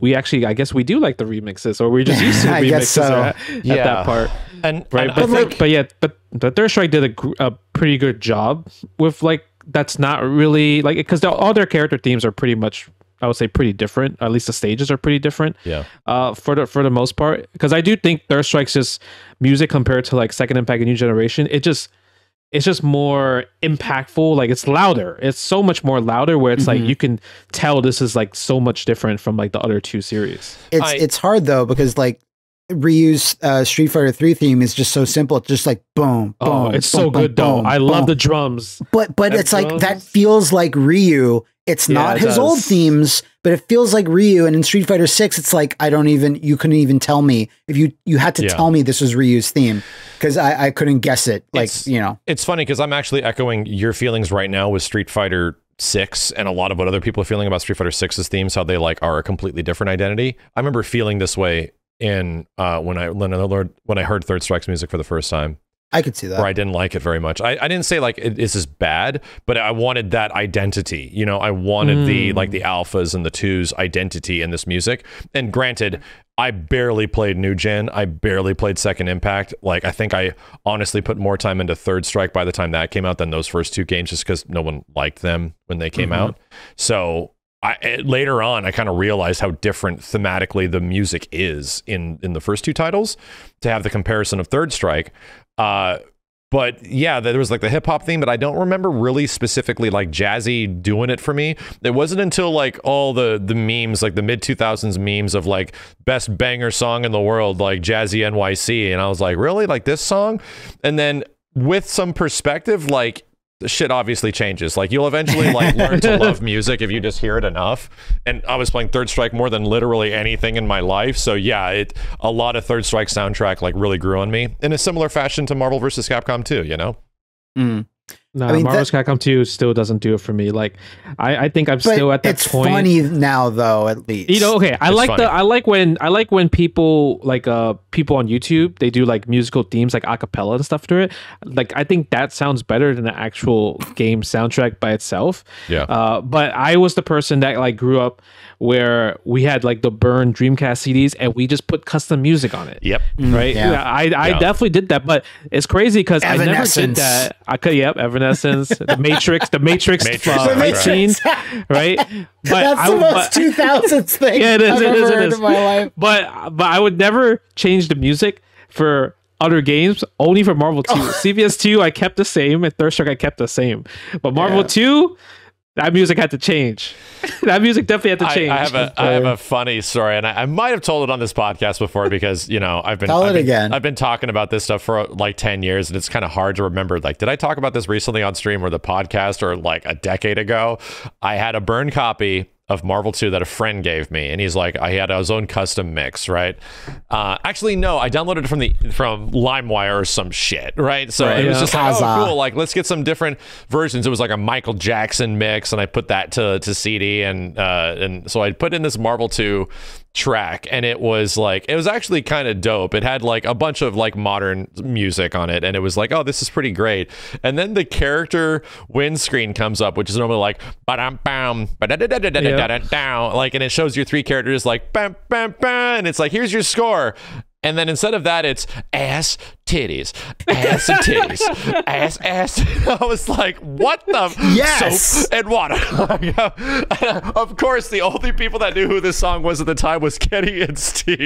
we actually, I guess we do like the remixes, or we're just used to the remixes I guess so. at, yeah. at that part. And, right? and but, I think, but yeah, but the Third Strike did a, a pretty good job with like, that's not really like because all their character themes are pretty much, I would say, pretty different. At least the stages are pretty different. Yeah. Uh, for the for the most part, because I do think Third Strike's just music compared to like Second Impact and New Generation, it just it's just more impactful. Like it's louder. It's so much more louder. Where it's mm-hmm. like you can tell this is like so much different from like the other two series. It's I, it's hard though because like. Ryu's uh, Street Fighter three theme is just so simple. It's just like boom, boom. Oh, it's boom, so boom, good boom, though. Boom, I love boom. the drums. But but that it's drums? like that feels like Ryu. It's yeah, not it his does. old themes, but it feels like Ryu. And in Street Fighter six, it's like I don't even. You couldn't even tell me if you you had to yeah. tell me this was Ryu's theme because I I couldn't guess it. Like it's, you know, it's funny because I'm actually echoing your feelings right now with Street Fighter six and a lot of what other people are feeling about Street Fighter six's themes. How they like are a completely different identity. I remember feeling this way. In uh, when I when I, when I heard Third Strike's music for the first time, I could see that. Where I didn't like it very much. I, I didn't say like it, this is bad, but I wanted that identity. You know, I wanted mm. the like the alphas and the twos identity in this music. And granted, I barely played New Gen. I barely played Second Impact. Like I think I honestly put more time into Third Strike by the time that came out than those first two games, just because no one liked them when they came mm-hmm. out. So. I, later on, I kind of realized how different thematically the music is in, in the first two titles to have the comparison of Third Strike. Uh, but yeah, there was like the hip hop theme, but I don't remember really specifically like jazzy doing it for me. It wasn't until like all the, the memes, like the mid two thousands memes of like best banger song in the world, like Jazzy N Y C. And I was like, really? Like this song? And then with some perspective, like, the shit obviously changes. Like you'll eventually like learn to love music if you just hear it enough. And I was playing Third Strike more than literally anything in my life. So yeah, it a lot of Third Strike soundtrack like really grew on me in a similar fashion to Marvel versus. Capcom two, you know? Mm. No, I mean, Marvel versus. Capcom two still doesn't do it for me. Like I, I think I'm still at that it's point. It's funny now though, at least. You know, okay. I it's like funny. the I like when I like when people like uh people on YouTube, they do like musical themes like acapella and stuff to it. Like I think that sounds better than the actual game soundtrack by itself. Yeah. Uh but I was the person that like grew up where we had like the Burn Dreamcast C Ds and we just put custom music on it. Yep. Right? Yeah. yeah I I yeah. definitely did that, but it's crazy because I never did that. I could yep, Evanescence, the Matrix, the Matrix, Matrix uh, right. scene, right? But that's I, the most two thousands thing yeah, it is, I've it is, ever it heard is. in my life. But but I would never change the music for other games. Only for Marvel two, oh. C B S two, I kept the same, and Third Strike I kept the same. But Marvel yeah. two, that music had to change. That music definitely had to change. I, I have a I have a funny story, and I, I might have told it on this podcast before because you know I've been tell I've it been, again. I've been talking about this stuff for like ten years, and it's kind of hard to remember. Like, did I talk about this recently on stream or the podcast or like a decade ago? I had a burn copy of Marvel two that a friend gave me, and he's like, I had his own custom mix, right? Uh, actually, no, I downloaded it from the from LimeWire or some shit, right? So right, it was yeah. just like, oh, cool, like, let's get some different versions. It was like a Michael Jackson mix, and I put that to, to C D, and uh, and so I put in this Marvel two track, and it was like, it was actually kind of dope. It had like a bunch of like modern music on it, and it was like, oh, this is pretty great. And then the character windscreen comes up, which is normally like ba-dum, bam, ba-da-da-da-da-da-da-da-da, like, and it shows your three characters like bam, bam, bam, and it's like, here's your score. And then instead of that, it's ass, titties, ass and titties, ass, ass. I was like, what the? Yes! Soap and water. Of course, the only people that knew who this song was at the time was Kenny and Steve.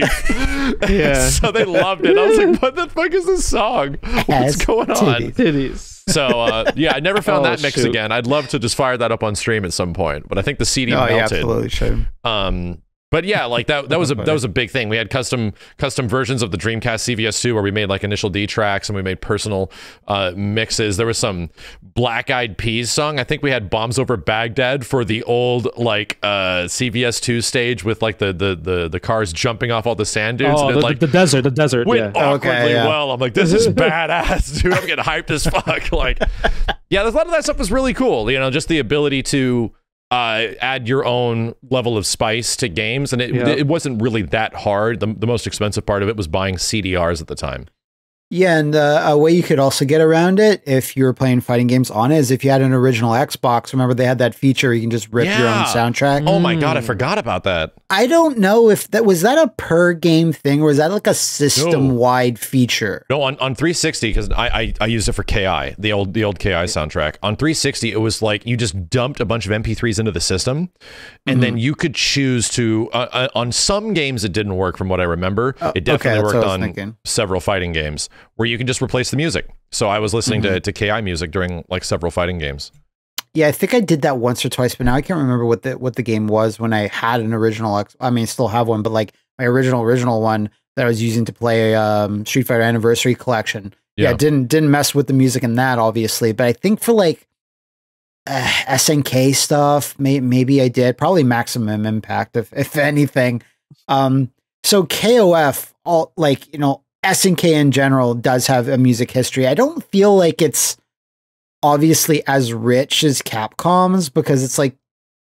Yeah. So they loved it. I was like, what the fuck is this song? What's ass, going on? Titties. Titties. So, uh, yeah, I never found oh, that mix shoot. again. I'd love to just fire that up on stream at some point, but I think the C D oh, melted. Yeah, absolutely true. Um, But yeah, like that that was a that was a big thing. We had custom custom versions of the Dreamcast C V S two where we made like Initial D tracks, and we made personal uh, mixes. There was some Black Eyed Peas song. I think we had Bombs Over Baghdad for the old like uh, C V S two stage with like the the the the cars jumping off all the sand dunes. Oh, and the, like, the desert, the desert. Went yeah. awkwardly okay, yeah. well. I'm like, this is badass, dude. I'm getting hyped as fuck. Like, yeah, a lot of that stuff was really cool. You know, just the ability to Uh, add your own level of spice to games, and it, yeah. it wasn't really that hard. The, the most expensive part of it was buying C D Rs at the time. Yeah, and uh, a way you could also get around it if you were playing fighting games on it is if you had an original Xbox. Remember, they had that feature you can just rip yeah. your own soundtrack. Oh my mm. god, I forgot about that. I don't know if that was that a per game thing, or was that like a system wide no. feature? No, on, on three sixty, because I, I I used it for K I, the old the old K I soundtrack. On three sixty, it was like you just dumped a bunch of M P threes into the system, and mm-hmm. then you could choose to uh, uh, on some games it didn't work, from what I remember. Uh, it definitely okay, worked on thinking. several fighting games, where you can just replace the music. So I was listening mm-hmm. to, to K I music during like several fighting games. Yeah, I think I did that once or twice, but now I can't remember what the what the game was when I had an original. I mean, still have one, but like my original original one that I was using to play um, Street Fighter Anniversary Collection. Yeah, yeah, didn't didn't mess with the music in that, obviously. But I think for like uh, S N K stuff, may, maybe I did. Probably Maximum Impact, if if anything. Um, so K O F, all like you know. S N K in general does have a music history. I don't feel like it's obviously as rich as Capcom's, because it's like,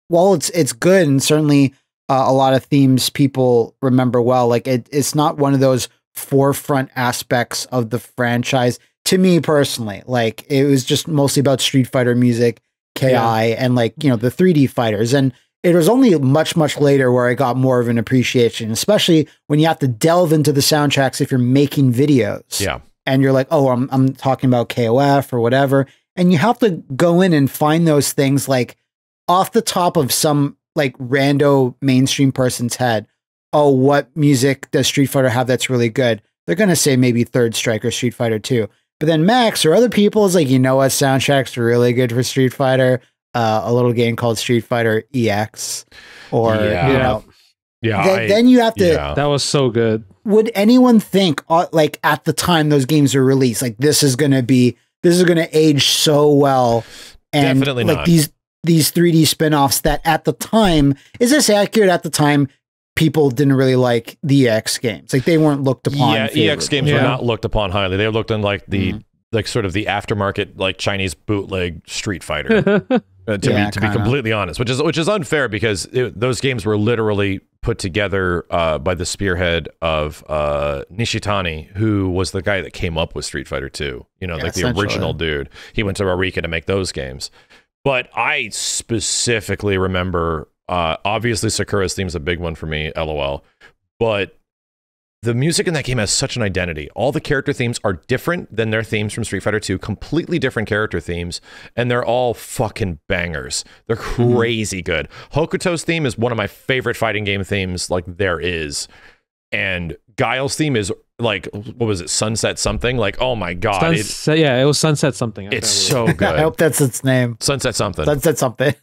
well, it's it's good, and certainly uh, a lot of themes people remember well. Like it, it's not one of those forefront aspects of the franchise to me personally. Like it was just mostly about Street Fighter music, K I, yeah. and like you know the three D fighters, and it was only much, much later where I got more of an appreciation, especially when you have to delve into the soundtracks if you're making videos. Yeah. And you're like, oh, I'm, I'm talking about K O F or whatever. And you have to go in and find those things like off the top of some like rando mainstream person's head. Oh, what music does Street Fighter have that's really good? They're going to say maybe Third Strike or Street Fighter two. But then Max or other people is like, you know what? Soundtracks are really good for Street Fighter. Uh, a little game called Street Fighter E X, or yeah. you know, yeah. Th I, then you have to. Yeah. That was so good. Would anyone think, uh, like at the time those games were released, like this is gonna be, this is gonna age so well, and definitely like not. these these three D spinoffs that at the time, is this accurate? At the time, people didn't really like the E X games, like they weren't looked upon. Yeah, favorably. E X games yeah. were not looked upon highly. They were looked on like the mm. like sort of the aftermarket, like Chinese bootleg Street Fighter. Uh, to yeah, be to kinda. be completely honest, which is which is unfair, because it, those games were literally put together uh, by the spearhead of uh, Nishitani, who was the guy that came up with Street Fighter two. You know, yeah, like the original dude. He went to Arica to make those games. But I specifically remember, uh, obviously Sakura's theme's a big one for me, L O L. But the music in that game has such an identity. All the character themes are different than their themes from Street Fighter two, completely different character themes, and they're all fucking bangers. They're crazy mm-hmm. good. Hokuto's theme is one of my favorite fighting game themes, like there is. And Guile's theme is like, what was it, Sunset something? Like, oh my god. Sunset, it, yeah, it was Sunset something. I it's so good. I hope that's its name. Sunset something. Sunset something.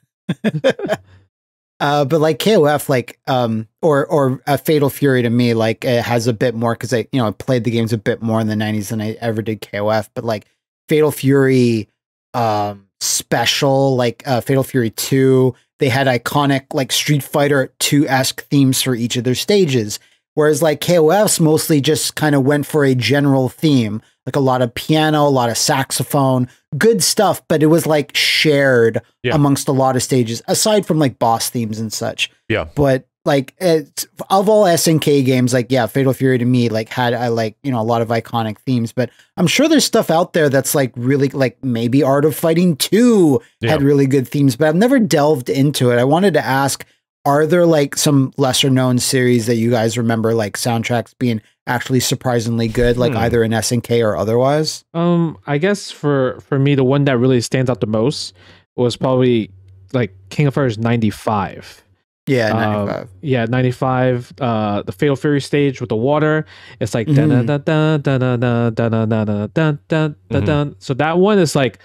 Uh, but like K O F, like um, or or a Fatal Fury to me, like it has a bit more, because I you know I played the games a bit more in the nineties than I ever did K O F. But like Fatal Fury, um, special, like uh, Fatal Fury two. They had iconic, like, Street Fighter two-esque themes for each of their stages. Whereas, like, K O F's mostly just kind of went for a general theme, like a lot of piano, a lot of saxophone, good stuff, but it was, like, shared yeah. amongst a lot of stages, aside from, like, boss themes and such. Yeah. But, like, it's, of all S N K games, like, yeah, Fatal Fury to me, like, had, I like, you know, a lot of iconic themes, but I'm sure there's stuff out there that's, like, really, like, maybe Art of Fighting two yeah. had really good themes, but I've never delved into it. I wanted to ask, are there, like, some lesser-known series that you guys remember, like, soundtracks being actually surprisingly good, like, hmm. either in S N K or otherwise? Um, I guess for, for me, the one that really stands out the most was probably, like, King of Fighters ninety-five. Yeah, ninety-five. Um, yeah, ninety-five. Uh, the Fatal Fury stage with the water. It's like... So that one is, like...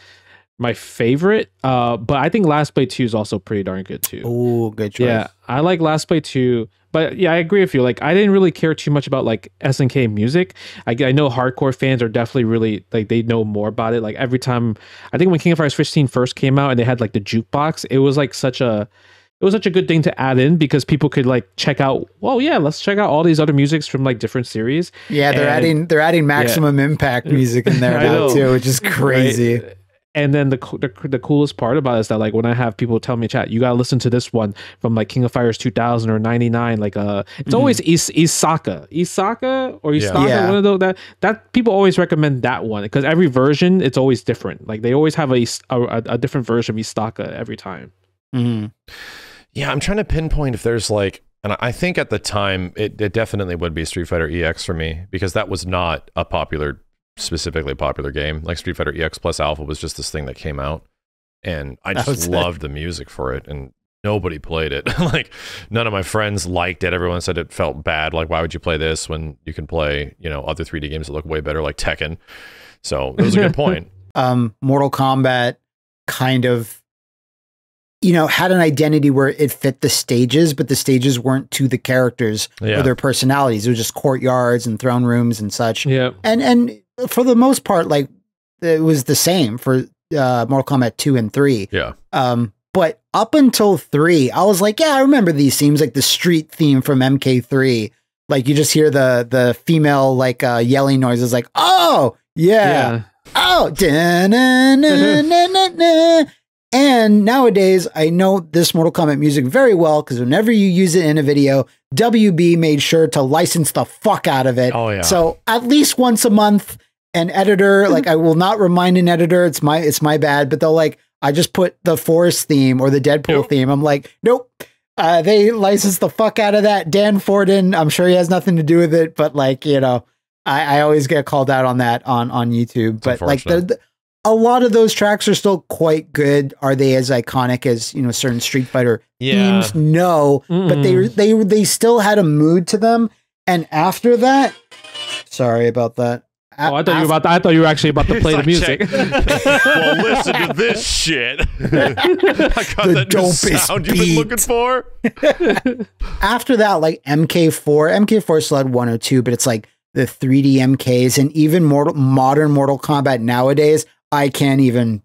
my favorite, uh, but I think Last Play two is also pretty darn good too. Oh, good choice. Yeah, I like Last Play two, but yeah, I agree with you. Like, I didn't really care too much about, like, S N K music. I, I know hardcore fans are definitely really, like, they know more about it. Like, every time, I think when King of Fighters fifteen first came out and they had, like, the jukebox, it was like such a, it was such a good thing to add in because people could, like, check out. Well, yeah, let's check out all these other musics from, like, different series. Yeah, they're and, adding they're adding Maximum yeah. Impact music in there now too, which is crazy. Right? And then the, the the coolest part about it is that, like, when I have people tell me, chat, you gotta listen to this one from, like, King of Fighters two thousand or ninety-nine, like, uh, it's mm-hmm. always Is Isaka, Isaka or Isaka, yeah. one of those that that people always recommend that one because every version it's always different. Like, they always have a a, a different version of Isaka every time. Mm-hmm. Yeah, I'm trying to pinpoint if there's, like, and I think at the time it it definitely would be Street Fighter E X for me because that was not a popular. specifically popular game. Like, Street Fighter E X plus Alpha was just this thing that came out, and I just loved it. The music for it, and nobody played it. Like, none of my friends liked it. Everyone said it felt bad. Like, why would you play this when you can play, you know, other three D games that look way better, like Tekken? So it was a good point. um, Mortal Kombat kind of, you know, had an identity where it fit the stages, but the stages weren't to the characters yeah. or their personalities. It was just courtyards and throne rooms and such. Yeah. And, and, for the most part, like, it was the same for uh, Mortal Kombat two and three. Yeah. Um, but up until three, I was like, yeah, I remember these themes, like the street theme from M K three. Like, you just hear the the female, like, uh, yelling noises, like, oh, yeah, yeah. oh. da-na-na-na-na-na. And nowadays, I know this Mortal Kombat music very well because whenever you use it in a video, W B made sure to license the fuck out of it. Oh, yeah. So at least once a month, an editor, like, I will not remind an editor, it's my it's my bad, but they'll, like, I just put the Forest theme or the Deadpool yep. theme. I'm like, nope, uh, they licensed the fuck out of that. Dan Forden, I'm sure he has nothing to do with it, but, like, you know, I, I always get called out on that on, on YouTube. But, like, the, the, a lot of those tracks are still quite good. Are they as iconic as, you know, certain Street Fighter yeah. themes? No, mm-mm. but they, they, they still had a mood to them. And after that, sorry about that. Oh, I thought After, you were about. To, I thought you were actually about to play the music. Well, listen to this shit. I got the that dopest sound you've been looking for. After that, like M K four, M K four still had one or two, but it's like the three D M Ks and even Mortal, modern Mortal Kombat nowadays. I can't even.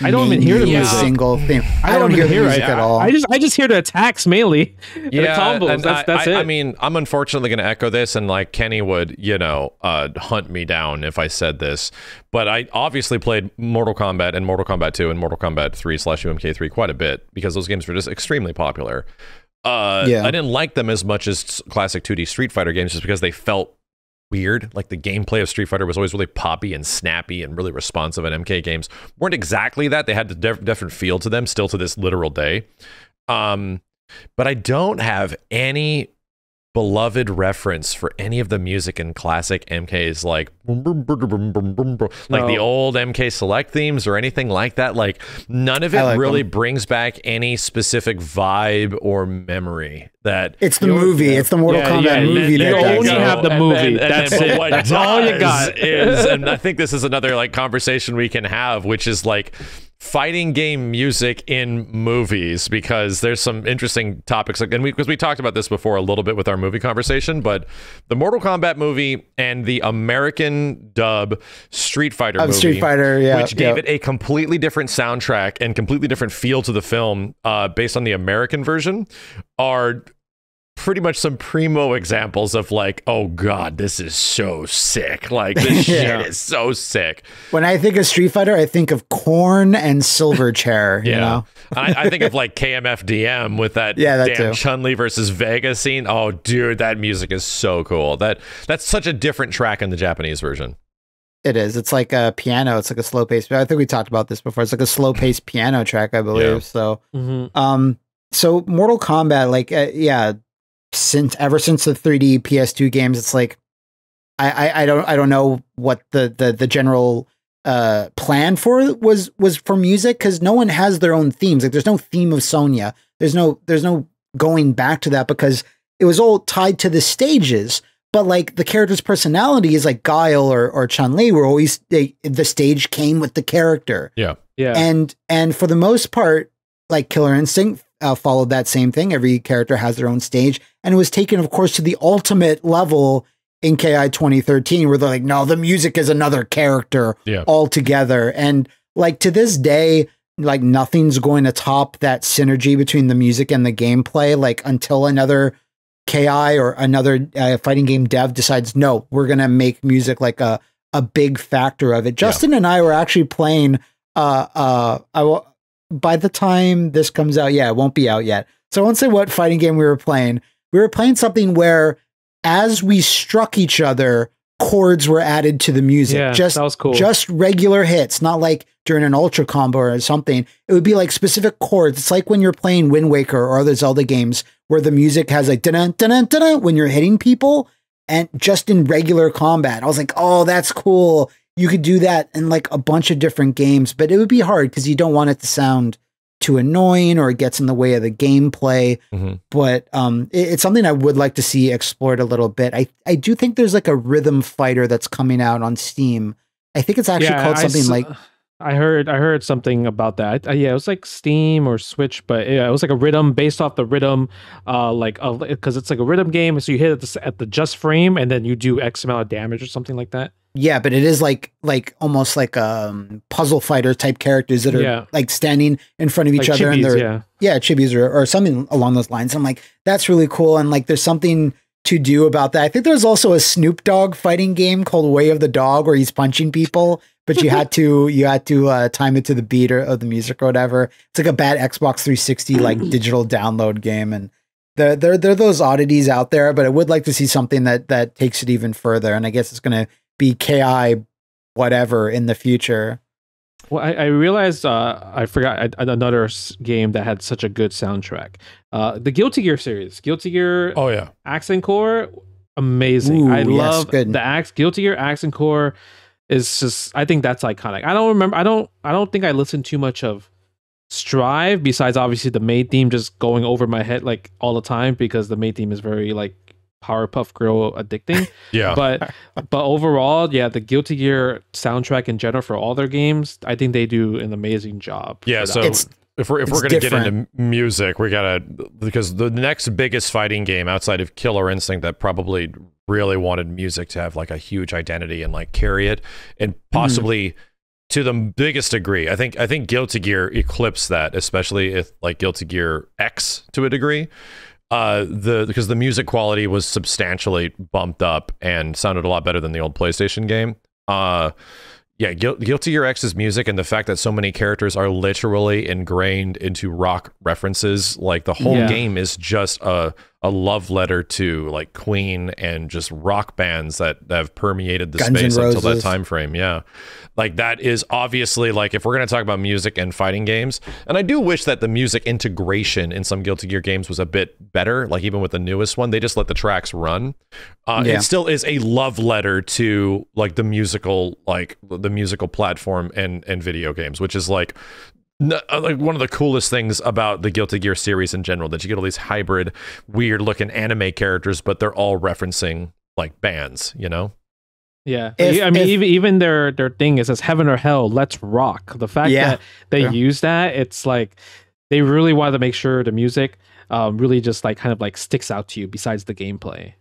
I don't even hear the music. Single thing. I, I don't, don't hear the music it. at all. I just, I just hear the attacks mainly. Yeah, combos. And that's, I, that's I, it. I mean, I'm unfortunately going to echo this, and, like, Kenny would, you know, uh, hunt me down if I said this. But I obviously played Mortal Kombat and Mortal Kombat two and Mortal Kombat three slash U M K three quite a bit because those games were just extremely popular. Uh, yeah. I didn't like them as much as classic two D Street Fighter games, just because they felt weird. Like, the gameplay of Street Fighter was always really poppy and snappy and really responsive, and M K games weren't exactly that. They had a def different feel to them still to this literal day. Um, but I don't have any beloved reference for any of the music in classic M Ks, like boom, boom, boom, boom, boom, boom, boom, like no. the old M K Select themes or anything like that. Like, none of it like really them. brings back any specific vibe or memory. That it's the movie. Know, it's the Mortal yeah, Kombat yeah, movie. Then, you that only have the movie. And then, and that's it. What that's all you got. Is, and I think this is another, like, conversation we can have, which is, like, fighting game music in movies, because there's some interesting topics, like, and we because we talked about this before a little bit with our movie conversation, but the Mortal Kombat movie and the American dub Street Fighter um, movie, Street Fighter, yeah, which gave yeah. it a completely different soundtrack and completely different feel to the film uh, based on the American version, are pretty much some primo examples of like, oh god, this is so sick, like this yeah. shit is so sick. When I think of Street Fighter, I think of Korn and Silverchair. Yeah, you know? I, I think of like K M F D M with that, yeah, that damn Chun-Li versus Vega scene. Oh dude, that music is so cool. That that's such a different track in the Japanese version. It is. It's like a piano. It's like a slow paced. I think we talked about this before. It's like a slow paced piano track, I believe. Yeah. So, mm-hmm. um, so Mortal Kombat, like, uh, yeah. since ever since the three D P S two games, it's like I, I I don't I don't know what the the the general uh plan for was was for music, because no one has their own themes. Like there's no theme of Sonya. There's no there's no going back to that, because it was all tied to the stages. But like the character's personality is like Guile or or Chun-Li were always they, the stage came with the character. Yeah, yeah. And and for the most part, like Killer Instinct uh, followed that same thing. Every character has their own stage. And it was taken, of course, to the ultimate level in K I twenty thirteen, where they're like, no, the music is another character yeah. altogether. And like to this day, like nothing's going to top that synergy between the music and the gameplay. Like until another K I or another uh, fighting game dev decides, no, we're going to make music like a, a big factor of it. Justin yeah. and I were actually playing, uh, uh, I will, by the time this comes out, yeah, it won't be out yet. So I won't say what fighting game we were playing. We were playing something where as we struck each other, chords were added to the music. Yeah, just, that was cool. Just regular hits, not like during an ultra combo or something. It would be like specific chords. It's like when you're playing Wind Waker or other Zelda games where the music has like dun-dun, dun-dun, dun-dun, when you're hitting people, and just in regular combat. I was like, oh, that's cool. You could do that in like a bunch of different games, but it would be hard because you don't want it to sound too annoying or it gets in the way of the gameplay. Mm-hmm. But um, it, it's something I would like to see explored a little bit. I, I do think there's like a rhythm fighter that's coming out on Steam. I think it's actually yeah, called something I, like... I heard I heard something about that. Uh, yeah, it was like Steam or Switch, but yeah, it was like a rhythm based off the rhythm, uh, like because it's like a rhythm game. So you hit at the, at the just frame and then you do X amount of damage or something like that. Yeah, but it is like like almost like um puzzle fighter type characters that are yeah. like standing in front of each like other, chibis, and they're yeah, yeah chibis or, or something along those lines. I'm like, that's really cool, and like there's something to do about that. I think there's also a Snoop Dogg fighting game called Way of the Dog where he's punching people, but you had to you had to uh, time it to the beat or of the music or whatever. It's like a bad Xbox three sixty like digital download game, and there there there are those oddities out there. But I would like to see something that that takes it even further, and I guess it's gonna be K I whatever in the future. Well, I, I realized uh, I forgot another game that had such a good soundtrack. Uh, the Guilty Gear series, Guilty Gear. Oh yeah, Accent Core, amazing. Ooh, I yes, love good. the Axe Guilty Gear Accent Core is just. I think that's iconic. I don't remember. I don't. I don't think I listened too much of Strive, besides obviously the main theme just going over my head like all the time, because the main theme is very like Powerpuff Girl addicting. Yeah, but but overall, yeah, the Guilty Gear soundtrack in general for all their games, I think they do an amazing job. Yeah, so it's, if we're if we're gonna different. get into music, we gotta, because the next biggest fighting game outside of Killer Instinct that probably really wanted music to have like a huge identity and like carry it, and possibly mm. to the biggest degree, I think I think Guilty Gear eclipsed that, especially if like Guilty Gear X to a degree. Uh, the because the music quality was substantially bumped up and sounded a lot better than the old PlayStation game. Uh, yeah, Gu Guilty Gear X's music and the fact that so many characters are literally ingrained into rock references, like the whole yeah. game is just a a love letter to like Queen and just rock bands that have permeated the Guns space until that time frame. Yeah, like that is obviously like if we're gonna talk about music and fighting games, and I do wish that the music integration in some Guilty Gear games was a bit better. Like even with the newest one, they just let the tracks run. Uh, yeah. It still is a love letter to like the musical like the musical platform and and video games, which is like no, like one of the coolest things about the Guilty Gear series in general, that you get all these hybrid weird looking anime characters, but they're all referencing like bands, you know. Yeah, if, I mean, if, even even their their thing is as heaven or hell, let's rock. The fact yeah, that they yeah. use that, it's like they really wanted to make sure the music um, really just like kind of like sticks out to you besides the gameplay.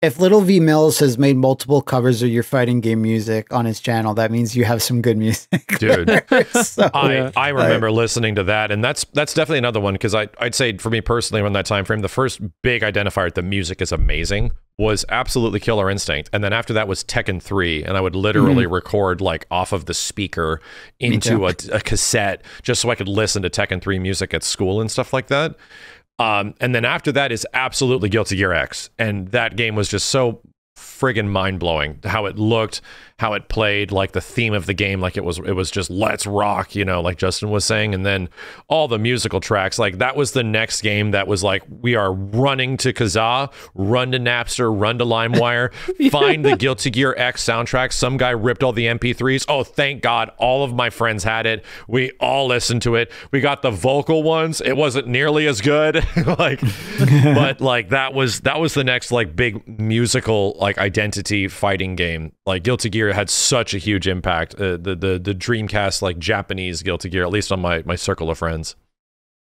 If Little V Mills has made multiple covers of your fighting game music on his channel, that means you have some good music. Dude, so, I, yeah. I remember like, listening to that, and that's that's definitely another one, because I I'd say for me personally, in that time frame, the first big identifier the music is amazing was absolutely Killer Instinct, and then after that was Tekken three, and I would literally mm-hmm. record like off of the speaker into a, a cassette just so I could listen to Tekken three music at school and stuff like that. Um, and then after that is absolutely Guilty Gear X. And that game was just so friggin' mind-blowing. How it looked, how it played, like the theme of the game, like it was it was just let's rock, you know, like Justin was saying. And then all the musical tracks, like that was the next game that was like, we are running to Kazaa, run to Napster, run to LimeWire, yeah. find the Guilty Gear X soundtrack. Some guy ripped all the M P threes. Oh, thank God, all of my friends had it. We all listened to it. We got the vocal ones. It wasn't nearly as good. like but like that was that was the next like big musical like identity fighting game. Like Guilty Gear had such a huge impact. Uh, the the the Dreamcast like Japanese Guilty Gear, at least on my my circle of friends.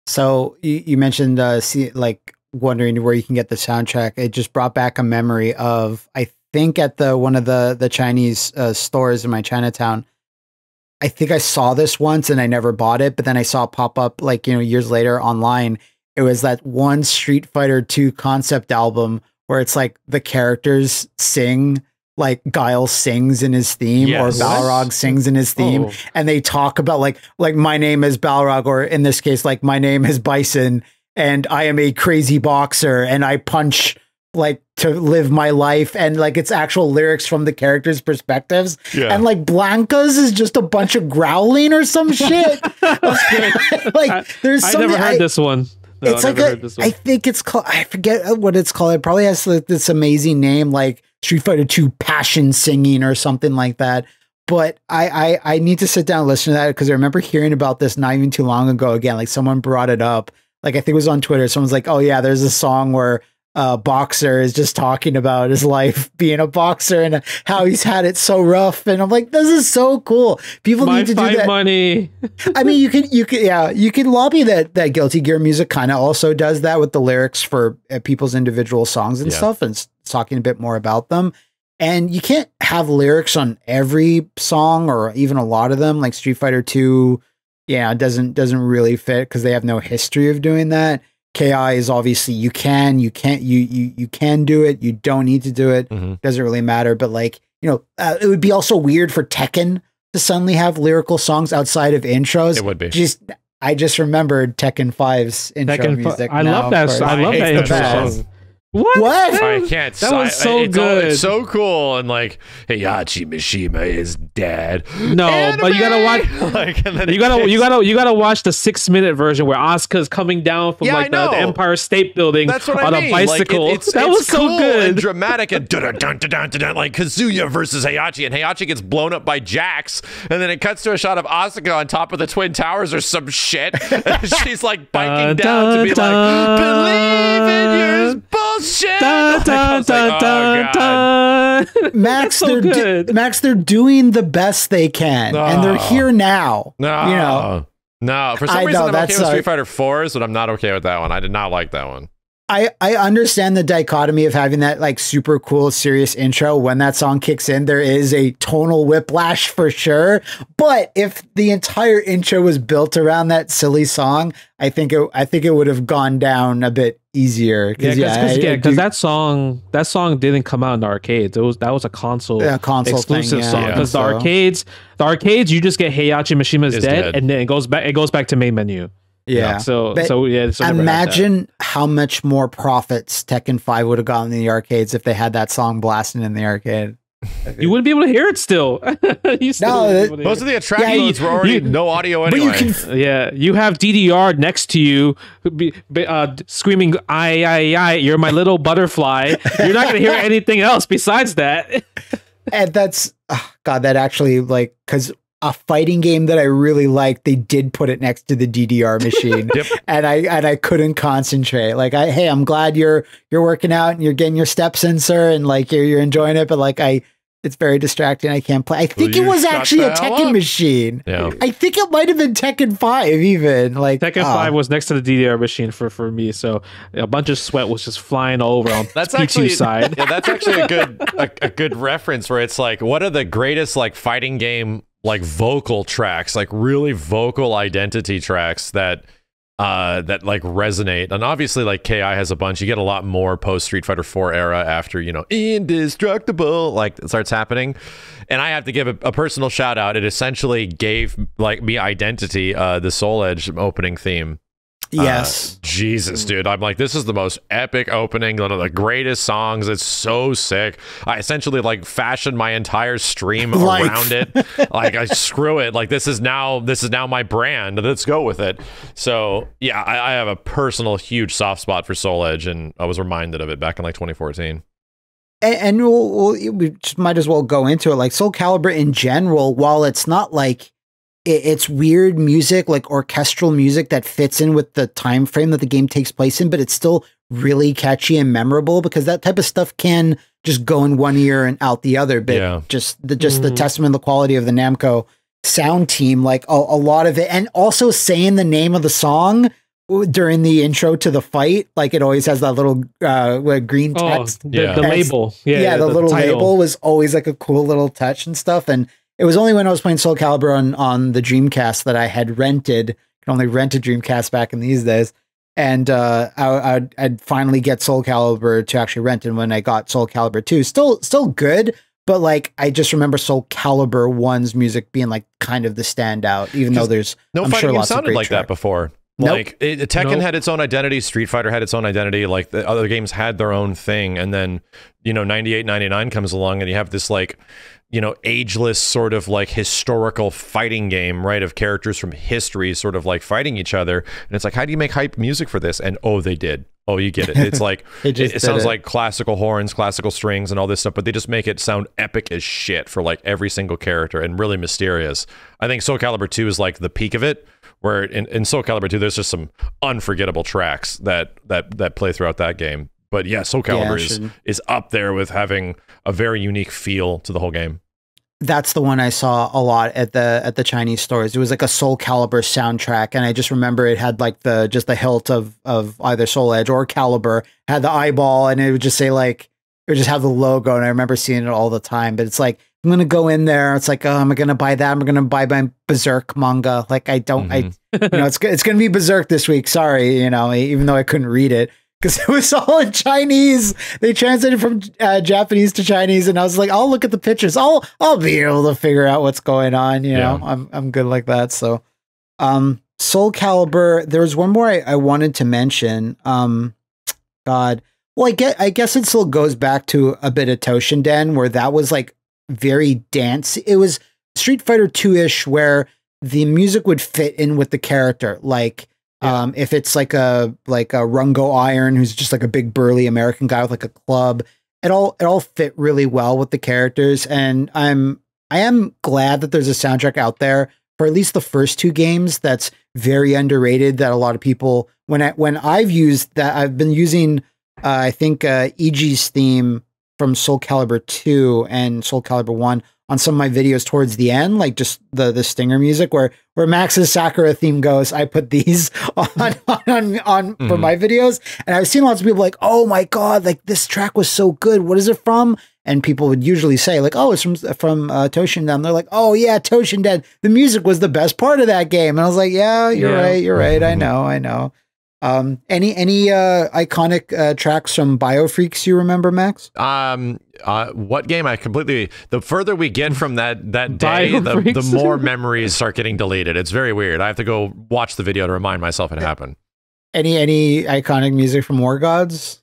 So you, you mentioned uh, see, like wondering where you can get the soundtrack. It just brought back a memory of I think at the one of the the Chinese uh, stores in my Chinatown. I think I saw this once and I never bought it, but then I saw it pop up like you know years later online. It was that one Street Fighter two concept album where it's like the characters sing. Like Guile sings in his theme yes. or Balrog sings in his theme oh. and they talk about like like my name is Balrog, or in this case like my name is Bison and I am a crazy boxer and I punch like to live my life, and like it's actual lyrics from the characters' perspectives yeah. and like Blanca's is just a bunch of growling or some shit. like I, there's I never heard I, this one no, it's I like a, I think it's called, I forget what it's called, it probably has like this amazing name like Street Fighter two passion singing or something like that. But I, I, I need to sit down and listen to that, because I remember hearing about this not even too long ago. Again, like someone brought it up. Like I think it was on Twitter. Someone's like, oh yeah, there's a song where uh, Boxer is just talking about his life being a boxer and how he's had it so rough. And I'm like, this is so cool. People My need to do that. Money. I mean, you can, you can, yeah, you can lobby that, that Guilty Gear music kind of also does that with the lyrics for uh, people's individual songs and yeah. stuff. And talking a bit more about them. And you can't have lyrics on every song or even a lot of them. Like Street Fighter two. Yeah. Doesn't, doesn't really fit, because they have no history of doing that. K I is obviously you can, you can't, you, you, you can do it. You don't need to do it. Mm-hmm. Doesn't really matter. But like, you know, uh, it would be also weird for Tekken to suddenly have lyrical songs outside of intros. It would be just, I just remembered Tekken five's intro Tekken music. I love that. Course. I love that intro song. What? what? I can't. That was so it's good. All, it's so cool. And like, Heihachi Mishima is dead. No, Anime! But you gotta watch. Like, and then you gotta, you gotta, you gotta watch the six-minute version where Asuka's coming down from yeah, like the, the Empire State Building That's what on I mean. a bicycle. Like, it, it's, that it's was cool so good and dramatic and dun dun dun dun dun dun dun, like Kazuya versus Heihachi, and Heihachi gets blown up by Jax, and then it cuts to a shot of Asuka on top of the Twin Towers or some shit. And she's like biking down to be like, believe in your bullshit. Shit. Dun, dun, dun, like, dun, oh, dun. Max, so they're Max, they're doing the best they can, no. and they're here now. No, you know? no. For some I reason, know, I'm okay with Street Fighter fours, but I'm not okay with that one. I did not like that one. I I understand the dichotomy of having that like super cool serious intro. When that song kicks in, there is a tonal whiplash for sure. But if the entire intro was built around that silly song, I think it I think it would have gone down a bit easier. Cause, yeah, because yeah, yeah, that song that song didn't come out in the arcades. It was that was a console, yeah, console exclusive thing, yeah. song. Because yeah, so. the arcades, the arcades, you just get Heihachi Mishima's is dead, dead, and then it goes back. It goes back to main menu. Yeah. yeah. So, but so yeah. So imagine how much more profits Tekken five would have gotten in the arcades if they had that song blasting in the arcade. You wouldn't be able to hear it still. you still no, it, most of the attraction yeah, modes were already you, no audio anyway. But you can, yeah, you have D D R next to you, be, be, uh, screaming "I, I, I!" You're my little butterfly. You're not going to hear anything else besides that. And that's oh, God. That actually like because. A fighting game that I really liked, they did put it next to the D D R machine, yep. and I and I couldn't concentrate. Like, I, hey, I'm glad you're you're working out and you're getting your steps in, sir, and like you're you're enjoying it. But like, I It's very distracting. I can't play. I think Will it was actually a Tekken up? machine. Yeah. I think it might have been Tekken five even. Like Tekken five was next to the D D R machine for, for me, so a bunch of sweat was just flying all over on that's P two actually, side. Yeah, that's actually a good a, a good reference where it's like, what are the greatest like fighting game like vocal tracks, like really vocal identity tracks that uh that like resonate? And obviously like K I has a bunch. You get a lot more post Street Fighter four era after, you know, indestructible like it starts happening. And I have to give a, a personal shout out. It essentially gave like me identity, uh the Soul Edge opening theme. Yes. Uh, Jesus, dude. I'm like, this is the most epic opening, one of the greatest songs. It's so sick. I essentially like fashioned my entire stream Life. around it. Like I screw it. Like this is now this is now my brand. Let's go with it. So yeah, I, I have a personal huge soft spot for Soul Edge, and I was reminded of it back in like twenty fourteen. And, and we'll, we'll, we just might as well go into it. Like Soul Calibur in general, while it's not like it's weird music, like orchestral music that fits in with the time frame that the game takes place in, but it's still really catchy and memorable because that type of stuff can just go in one ear and out the other. But yeah. just the just mm. the testament, the quality of the Namco sound team, like a, a lot of it, and also saying the name of the song during the intro to the fight, like it always has that little uh, green text. Oh, yeah. the, the label, yeah, yeah, the, the little title. label was always like a cool little touch and stuff, and. It was only when I was playing Soul Calibur on, on the Dreamcast that I had rented. You can only rent a Dreamcast back in these days. And uh, I, I'd, I'd finally get Soul Calibur to actually rent. And when I got Soul Calibur two, still still good, but like I just remember Soul Calibur one's music being like kind of the standout, even though there's no I'm fighting sure game lots sounded of like track. that before. Nope. Like it, Tekken nope. had its own identity, Street Fighter had its own identity, like the other games had their own thing, and then you know ninety-eight ninety-nine comes along and you have this like you know ageless sort of like historical fighting game, right, of characters from history sort of like fighting each other, and it's like, how do you make hype music for this? And oh, they did. Oh, you get it. It's like it, it, it sounds it. like classical horns, classical strings and all this stuff, but they just make it sound epic as shit for like every single character and really mysterious. I think Soul Calibur two is like the peak of it. Where in, in Soul Calibur two, there's just some unforgettable tracks that that that play throughout that game. But yeah, Soul Calibur yeah, is shouldn't. is up there with having a very unique feel to the whole game. That's the one I saw a lot at the at the Chinese stores. It was like a Soul Calibur soundtrack, and I just remember it had like the just the hilt of of either Soul Edge or Calibur had the eyeball, and it would just say like it would just have the logo. And I remember seeing it all the time. But it's like, I'm going to go in there. It's like, oh, am I going to buy that? I'm going to buy my Berserk manga. Like, I don't, mm-hmm. I, you know, it's, it's going to be Berserk this week. Sorry, you know, even though I couldn't read it because it was all in Chinese. They translated from uh, Japanese to Chinese. And I was like, I'll look at the pictures. I'll, I'll be able to figure out what's going on. You yeah. know, I'm, I'm good like that. So, um, Soul Calibur, there was one more I, I wanted to mention. Um, God, well, I get, I guess it still goes back to a bit of Toshinden where that was like, very dance. It was Street Fighter two-ish where the music would fit in with the character. Like yeah. um, if it's like a like a Rungo Iron, who's just like a big burly American guy with like a club, it all it all fit really well with the characters. And I'm I am glad that there's a soundtrack out there for at least the first two games that's very underrated. That a lot of people when I when I've used that I've been using uh, I think uh, E G's theme from Soul Calibur two and Soul Calibur one on some of my videos towards the end, like just the, the stinger music where, where Max's Sakura theme goes, I put these on, on, on mm-hmm. for my videos. And I've seen lots of people like, oh my God, like this track was so good. What is it from? And people would usually say like, oh, it's from, from uh, Toshinden. They're like, oh yeah, Toshinden. The music was the best part of that game. And I was like, yeah, you're yeah. right. You're right. I know. I know. Um, any any uh, iconic uh, tracks from Biofreaks you remember, Max? Um, uh, what game? I completely. The further we get from that that day, the, the more memories start getting deleted. It's very weird. I have to go watch the video to remind myself it happened. Any any iconic music from War Gods?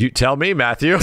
You tell me, Matthew.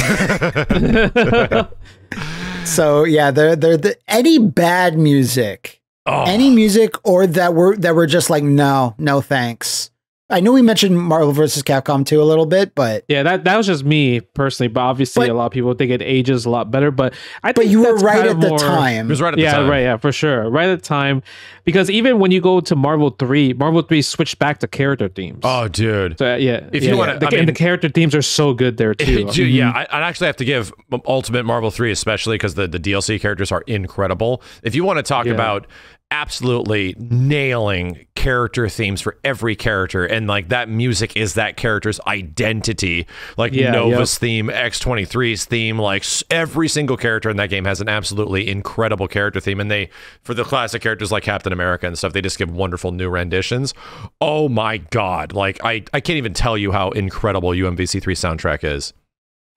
So yeah, they're they're the any bad music, oh. any music, or that were that were just like no, no thanks. I know we mentioned Marvel versus. Capcom two a little bit, but yeah, that that was just me personally. But obviously, but, a lot of people think it ages a lot better. But I think but you were right at the more, time. It was right at yeah, the time. right, yeah, for sure, right at the time. Because even when you go to Marvel three, Marvel three switched back to character themes. Oh, dude, so, yeah. If yeah, you want yeah. to, the, I mean, the character themes are so good there too. Dude, I mean, yeah, I, I actually have to give Ultimate Marvel three, especially because the the D L C characters are incredible. If you want to talk yeah. about absolutely nailing character themes for every character, and like that music is that character's identity, like yeah, Nova's yep. theme, X twenty-three's theme, like every single character in that game has an absolutely incredible character theme, and they, for the classic characters like Captain America and stuff, they just give wonderful new renditions. Oh my god, like I, I can't even tell you how incredible U M V C three soundtrack is.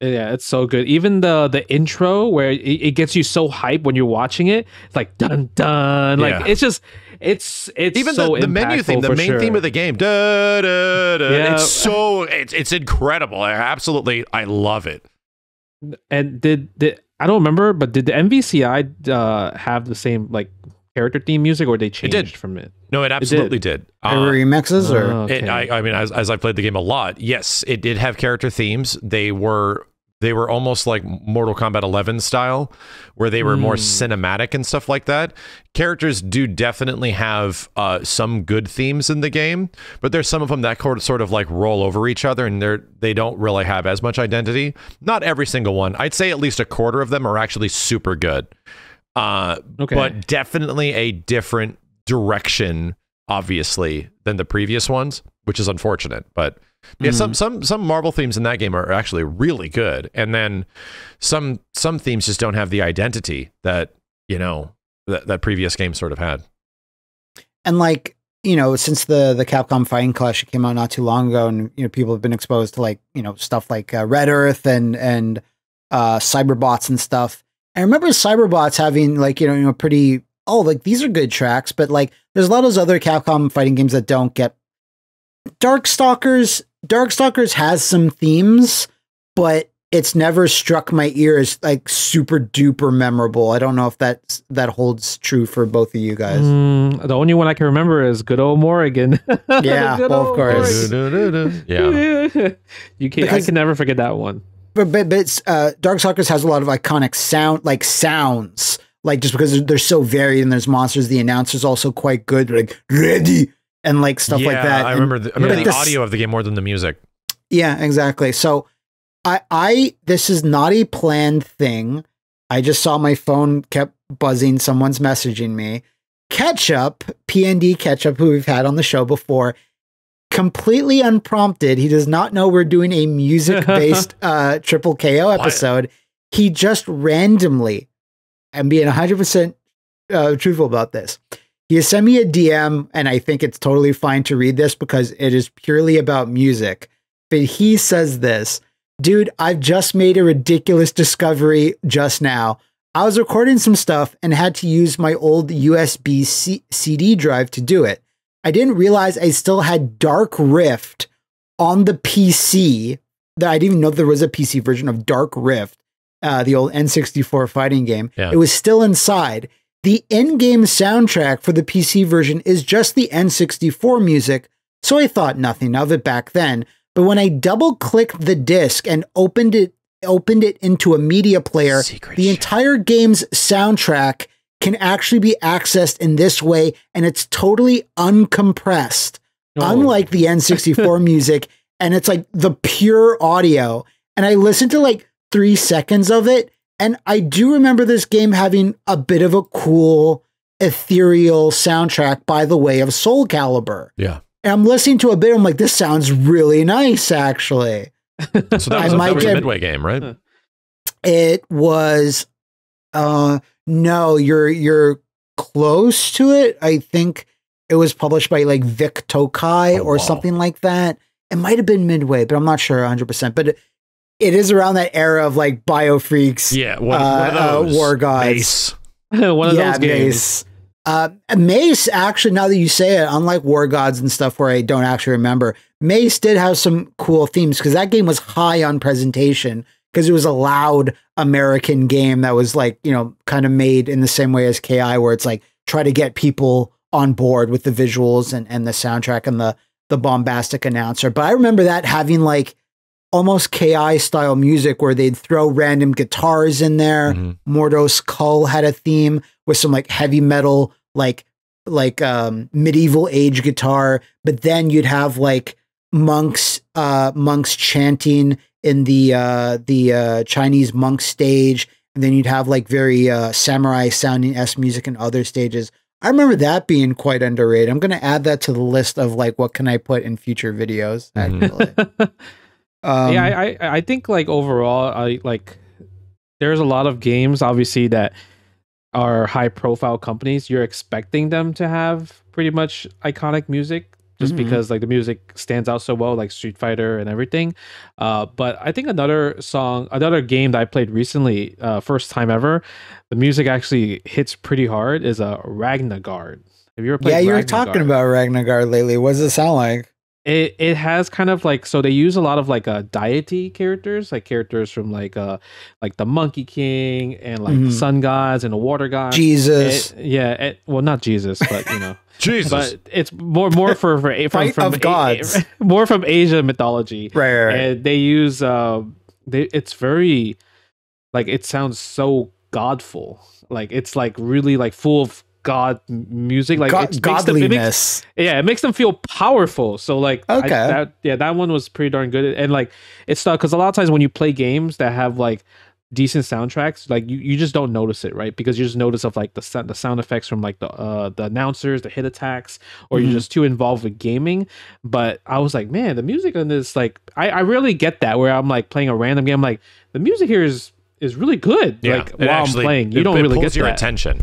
Yeah, it's so good. Even the the intro where it, it gets you so hyped when you're watching it, it's like dun dun. Like yeah. it's just it's it's even so the, the menu theme, the main sure. theme of the game. Da, da, da, yeah. It's so it's it's incredible. I absolutely, I love it. And did did I don't remember, but did the M V C I uh, have the same like character theme music, or they changed it did. from it? No, it absolutely it did. did. Uh, remixes or oh, okay. it, I, I mean, as as I played the game a lot, yes, it did have character themes. They were. They were almost like Mortal Kombat eleven style, where they were mm. more cinematic and stuff like that. Characters do definitely have uh, some good themes in the game, but there's some of them that sort of like roll over each other, and they're, they don't really have as much identity. Not every single one. I'd say at least a quarter of them are actually super good, uh, okay. but definitely a different direction, obviously, than the previous ones, which is unfortunate, but... Yeah, mm. some some some Marvel themes in that game are actually really good, and then some some themes just don't have the identity that you know that, that previous game sort of had. And like you know, since the the Capcom Fighting Clash came out not too long ago, and you know people have been exposed to like you know stuff like uh, Red Earth and and uh, Cyberbots and stuff. I remember Cyberbots having like you know you know pretty oh like these are good tracks, but like there's a lot of those other Capcom fighting games that don't get. Darkstalkers. Darkstalkers has some themes, but it's never struck my ear as like super duper memorable. I don't know if that's, that holds true for both of you guys. Mm, the only one I can remember is Good Old Morrigan. Yeah, good well, of course. Do, do, do, do. Yeah, you can. I can never forget that one. But but, but it's, uh, Darkstalkers has a lot of iconic sound, like sounds, like just because they're so varied and there's monsters. The announcer's also quite good, they're like ready. And like stuff yeah, like that. I remember. The, I remember yeah. the audio of the game more than the music. Yeah, exactly. So, I, I, this is not a planned thing. I just saw my phone kept buzzing. Someone's messaging me. Ketchup, P N D Ketchup, who we've had on the show before, completely unprompted. He does not know we're doing a music-based uh, Triple K O episode. What? He just randomly, I'm being one hundred percent uh, truthful about this. He sent me a D M, and I think it's totally fine to read this because it is purely about music. But he says this, dude, I've just made a ridiculous discovery just now. I was recording some stuff and had to use my old U S B C D drive to do it. I didn't realize I still had Dark Rift on the P C. That I didn't even know there was a P C version of Dark Rift, uh, the old N sixty-four fighting game. Yeah. It was still inside. The in-game soundtrack for the P C version is just the N sixty-four music, so I thought nothing of it back then. But when I double-clicked the disc and opened it opened it into a media player, Secret the shit. entire game's soundtrack can actually be accessed in this way, and it's totally uncompressed, oh. unlike the N sixty-four music, and it's like the pure audio. And I listened to like three seconds of it, and I do remember this game having a bit of a cool, ethereal soundtrack by the way of Soul Calibur. Yeah. And I'm listening to a bit, I'm like, this sounds really nice, actually. So that was, I a, might that was get, a Midway game, right? Huh. It was, uh, no, you're, you're close to it. I think it was published by like Vic Tokai oh, or wow. something like that. It might have been Midway, but I'm not sure one hundred percent. But it, It is around that era of like Biofreaks, yeah, one, uh, one of those. Uh, War Gods, Mace. one of yeah, those games. Mace. Uh, Mace, actually, now that you say it, unlike War Gods and stuff where I don't actually remember, Mace did have some cool themes because that game was high on presentation because it was a loud American game that was like, you know, kind of made in the same way as K I, where it's like try to get people on board with the visuals and, and the soundtrack and the the bombastic announcer. But I remember that having like almost K I style music where they'd throw random guitars in there. Mm-hmm. Mordos Cull had a theme with some like heavy metal, like like um, medieval age guitar. But then you'd have like monks, uh, monks chanting in the uh, the uh, Chinese monk stage. And then you'd have like very uh, samurai sounding S music in other stages. I remember that being quite underrated. I'm going to add that to the list of like, what can I put in future videos? Mm-hmm. um, yeah, I, I, I think like overall, I like there's a lot of games, obviously, that are high profile companies. You're expecting them to have pretty much iconic music just mm-hmm. because like the music stands out so well, like Street Fighter and everything. Uh, but I think another song, another game that I played recently, uh, first time ever, the music actually hits pretty hard, is a uh, Ragnargard. Have you ever played? Yeah, you Ragnargard? were talking about Ragnargard lately. What does it sound like? It it has kind of like, so they use a lot of like uh, deity characters, like characters from like uh like the Monkey King and like mm-hmm. sun gods and the water gods. Jesus, it, yeah, it, well not Jesus, but you know. Jesus, but it's more more for, for from, Fight from of a, gods, a, more from Asian mythology. Right, right, right. And they use uh, they it's very like it sounds so godful, like it's like really like full of god music, like god, it godliness. Them, it makes, yeah, it makes them feel powerful. So like, okay, I, that, yeah, that one was pretty darn good, and like it's not because a lot of times when you play games that have like decent soundtracks, like you, you just don't notice it, right? Because you just notice of like the the sound effects from like the uh the announcers, the hit attacks, or mm-hmm. you're just too involved with gaming. But I was like, man, the music on this, like I I really get that where I'm like playing a random game, I'm like the music here is is really good. Yeah, like while actually, I'm playing, you it, don't it really pulls get your that. attention.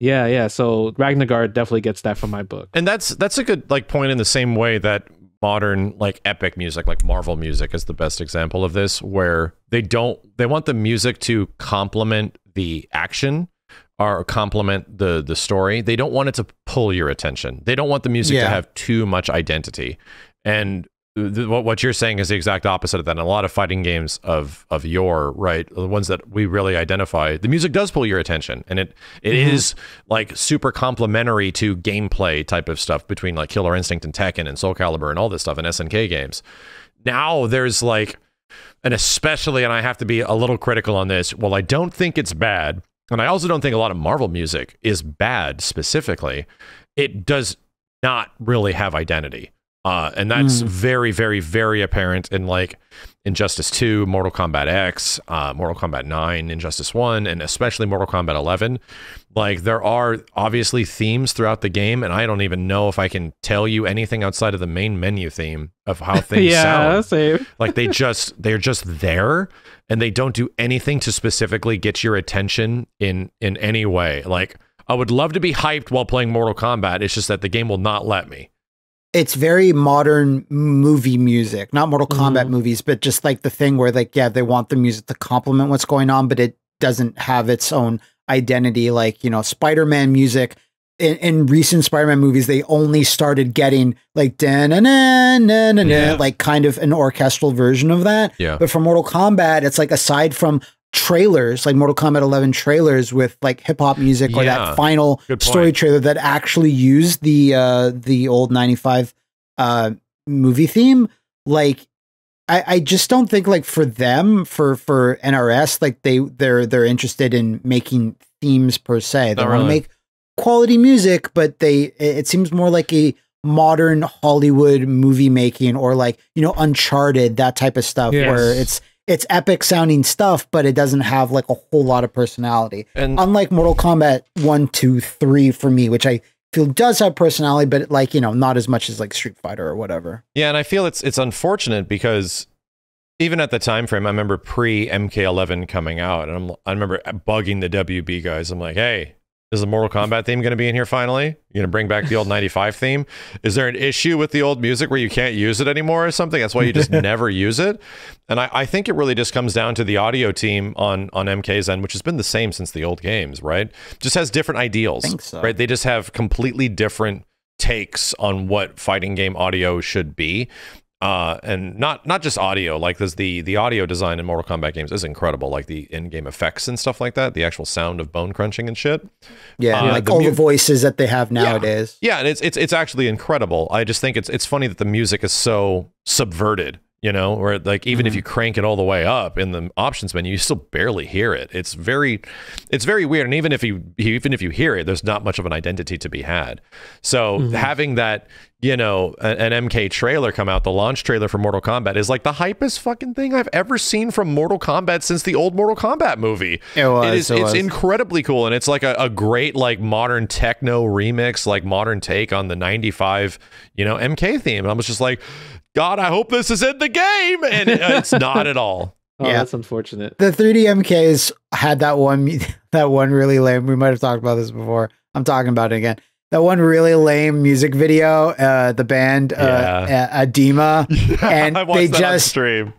Yeah, yeah. So Ragnargard definitely gets that from my book, and that's that's a good like point in the same way that modern like epic music, like Marvel music, is the best example of this, where they don't they want the music to complement the action or complement the the story. They don't want it to pull your attention. They don't want the music yeah. to have too much identity. And th what you're saying is the exact opposite of that. And a lot of fighting games of of yore, right, the ones that we really identify, the music does pull your attention, and it it mm-hmm. is like super complementary to gameplay type of stuff between like Killer Instinct and Tekken and Soul Calibur and all this stuff and S N K games. Now there's like, and especially, and I have to be a little critical on this. Well, I don't think it's bad, and I also don't think a lot of Marvel music is bad specifically. It does not really have identity. Uh, and that's mm. very, very, very apparent in like Injustice two, Mortal Kombat X, uh, Mortal Kombat nine, Injustice one, and especially Mortal Kombat eleven. Like there are obviously themes throughout the game, and I don't even know if I can tell you anything outside of the main menu theme of how things yeah, sound. Like they just they're just there, and they don't do anything to specifically get your attention in in any way. Like I would love to be hyped while playing Mortal Kombat. It's just that the game will not let me. It's very modern movie music, not Mortal Kombat mm-hmm. movies, but just like the thing where like, yeah, they want the music to complement what's going on, but it doesn't have its own identity. Like, you know, Spider-Man music in, in recent Spider-Man movies, they only started getting like, da na na na na, yeah. like kind of an orchestral version of that. Yeah. But for Mortal Kombat, it's like aside from trailers, like Mortal Kombat eleven trailers with like hip hop music, or yeah, that final story trailer that actually used the uh, the old ninety-five uh, movie theme. Like, I, I just don't think like for them, for for N R S, like they they're they're interested in making themes per se. They want to make quality music, but they it seems more like a modern Hollywood movie making, or like, you know, Uncharted, that type of stuff, yes. where it's. It's epic sounding stuff, but it doesn't have like a whole lot of personality. And unlike Mortal Kombat one, two, three for me, which I feel does have personality, but like, you know, not as much as like Street Fighter or whatever. Yeah, and I feel it's it's unfortunate because even at the time frame, I remember pre M K eleven coming out, and I'm, I remember bugging the W B guys. I'm like, hey, is the Mortal Kombat theme going to be in here finally? You're going to bring back the old ninety-five theme? Is there an issue with the old music where you can't use it anymore or something? That's why you just never use it. And I, I think it really just comes down to the audio team on, on M K's end, which has been the same since the old games, right? Just has different ideals, I think so. Right? They just have completely different takes on what fighting game audio should be. Uh, and not not just audio, like this, the the audio design in Mortal Kombat games is incredible, like the in-game effects and stuff like that, the actual sound of bone crunching and shit. Yeah, uh, like the all the voices that they have nowadays. Yeah, yeah, and it's it's it's actually incredible. I just think it's it's funny that the music is so subverted, you know, where like even mm-hmm. if you crank it all the way up in the options menu, you still barely hear it. It's very it's very weird, and even if you even if you hear it, there's not much of an identity to be had. So mm-hmm. having that, you know, an M K trailer come out, the launch trailer for Mortal Kombat is like the hypest fucking thing I've ever seen from Mortal Kombat since the old Mortal Kombat movie. It was, it is, it it's was. incredibly cool, and it's like a, a great like modern techno remix, like modern take on the ninety-five, you know, M K theme. And I was just like, God, I hope this is in the game, and it, it's not at all. Oh, yeah, that's unfortunate. The three D M Ks had that one that one really lame. We might have talked about this before. I'm talking about it again. That one really lame music video, uh, the band uh, yeah. Adema, yeah, and I watched they that just on stream.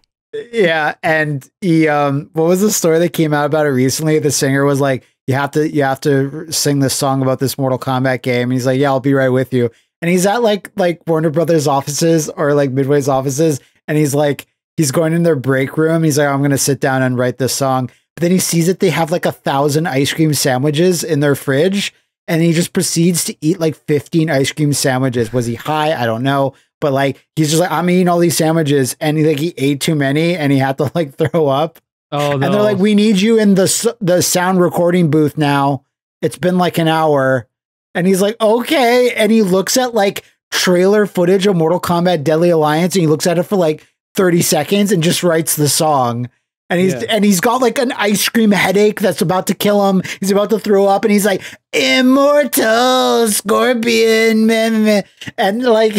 Yeah, and he, um, what was the story that came out about it recently? The singer was like, "You have to, you have to sing this song about this Mortal Kombat game," and he's like, "Yeah, I'll be right with you." And he's at like like Warner Brothers offices or like Midway's offices, and he's like, he's going in their break room. He's like, "I'm gonna sit down and write this song," but then he sees that they have like a thousand ice cream sandwiches in their fridge. And he just proceeds to eat like fifteen ice cream sandwiches. Was he high? I don't know. But like, he's just like, I'm eating all these sandwiches. And he, like, he ate too many and he had to like throw up. Oh, no. And they're like, we need you in the, the sound recording booth now. It's been like an hour. And he's like, okay. And he looks at like trailer footage of Mortal Kombat Deadly Alliance. And he looks at it for like thirty seconds and just writes the song. And he's yeah. and he's got like an ice cream headache that's about to kill him. He's about to throw up, and he's like, "Immortal Scorpion," meh, meh, meh. And like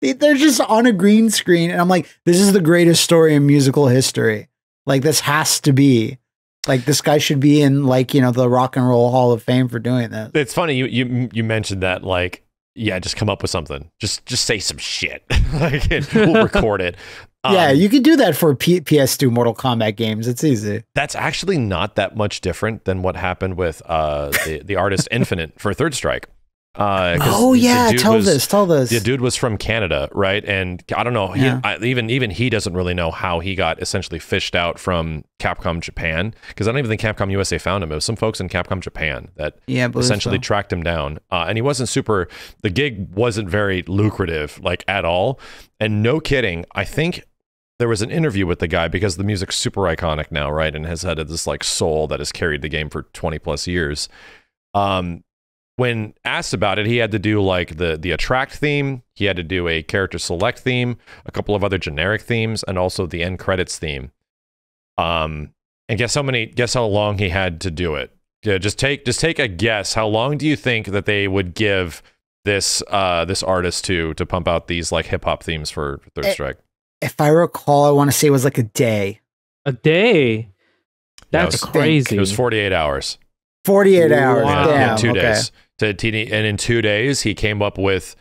they're just on a green screen, and I'm like, this is the greatest story in musical history. Like this has to be. Like this guy should be in like, you know, the Rock and Roll Hall of Fame for doing that. It's funny you you you mentioned that, like, yeah, just come up with something. Just just say some shit. Like, we'll record it. Um, yeah, you can do that for P PS2 Mortal Kombat games. It's easy. That's actually not that much different than what happened with uh, the, the artist Infinite for Third Strike. Uh, oh, yeah. Tell was, this. Tell this. The dude was from Canada, right? And I don't know. He, yeah. I, even even he doesn't really know how he got essentially fished out from Capcom Japan, because I don't even think Capcom U S A found him. It was some folks in Capcom Japan that yeah, essentially so. tracked him down. Uh, and he wasn't super... The gig wasn't very lucrative, like, at all. And no kidding, I think... there was an interview with the guy, because the music's super iconic now, right? And has had this like soul that has carried the game for twenty plus years. Um, when asked about it, he had to do like the, the attract theme. He had to do a character select theme, a couple of other generic themes, and also the end credits theme. Um, and guess how many, guess how long he had to do it. Yeah, just take, just take a guess. How long do you think that they would give this, uh, this artist to, to pump out these like hip hop themes for Third Strike? If I recall, I want to say it was like a day. A day? That's no, it was, crazy. It was forty-eight hours. forty-eight hours. Wow. Damn, in two okay. days. And in two days, he came up with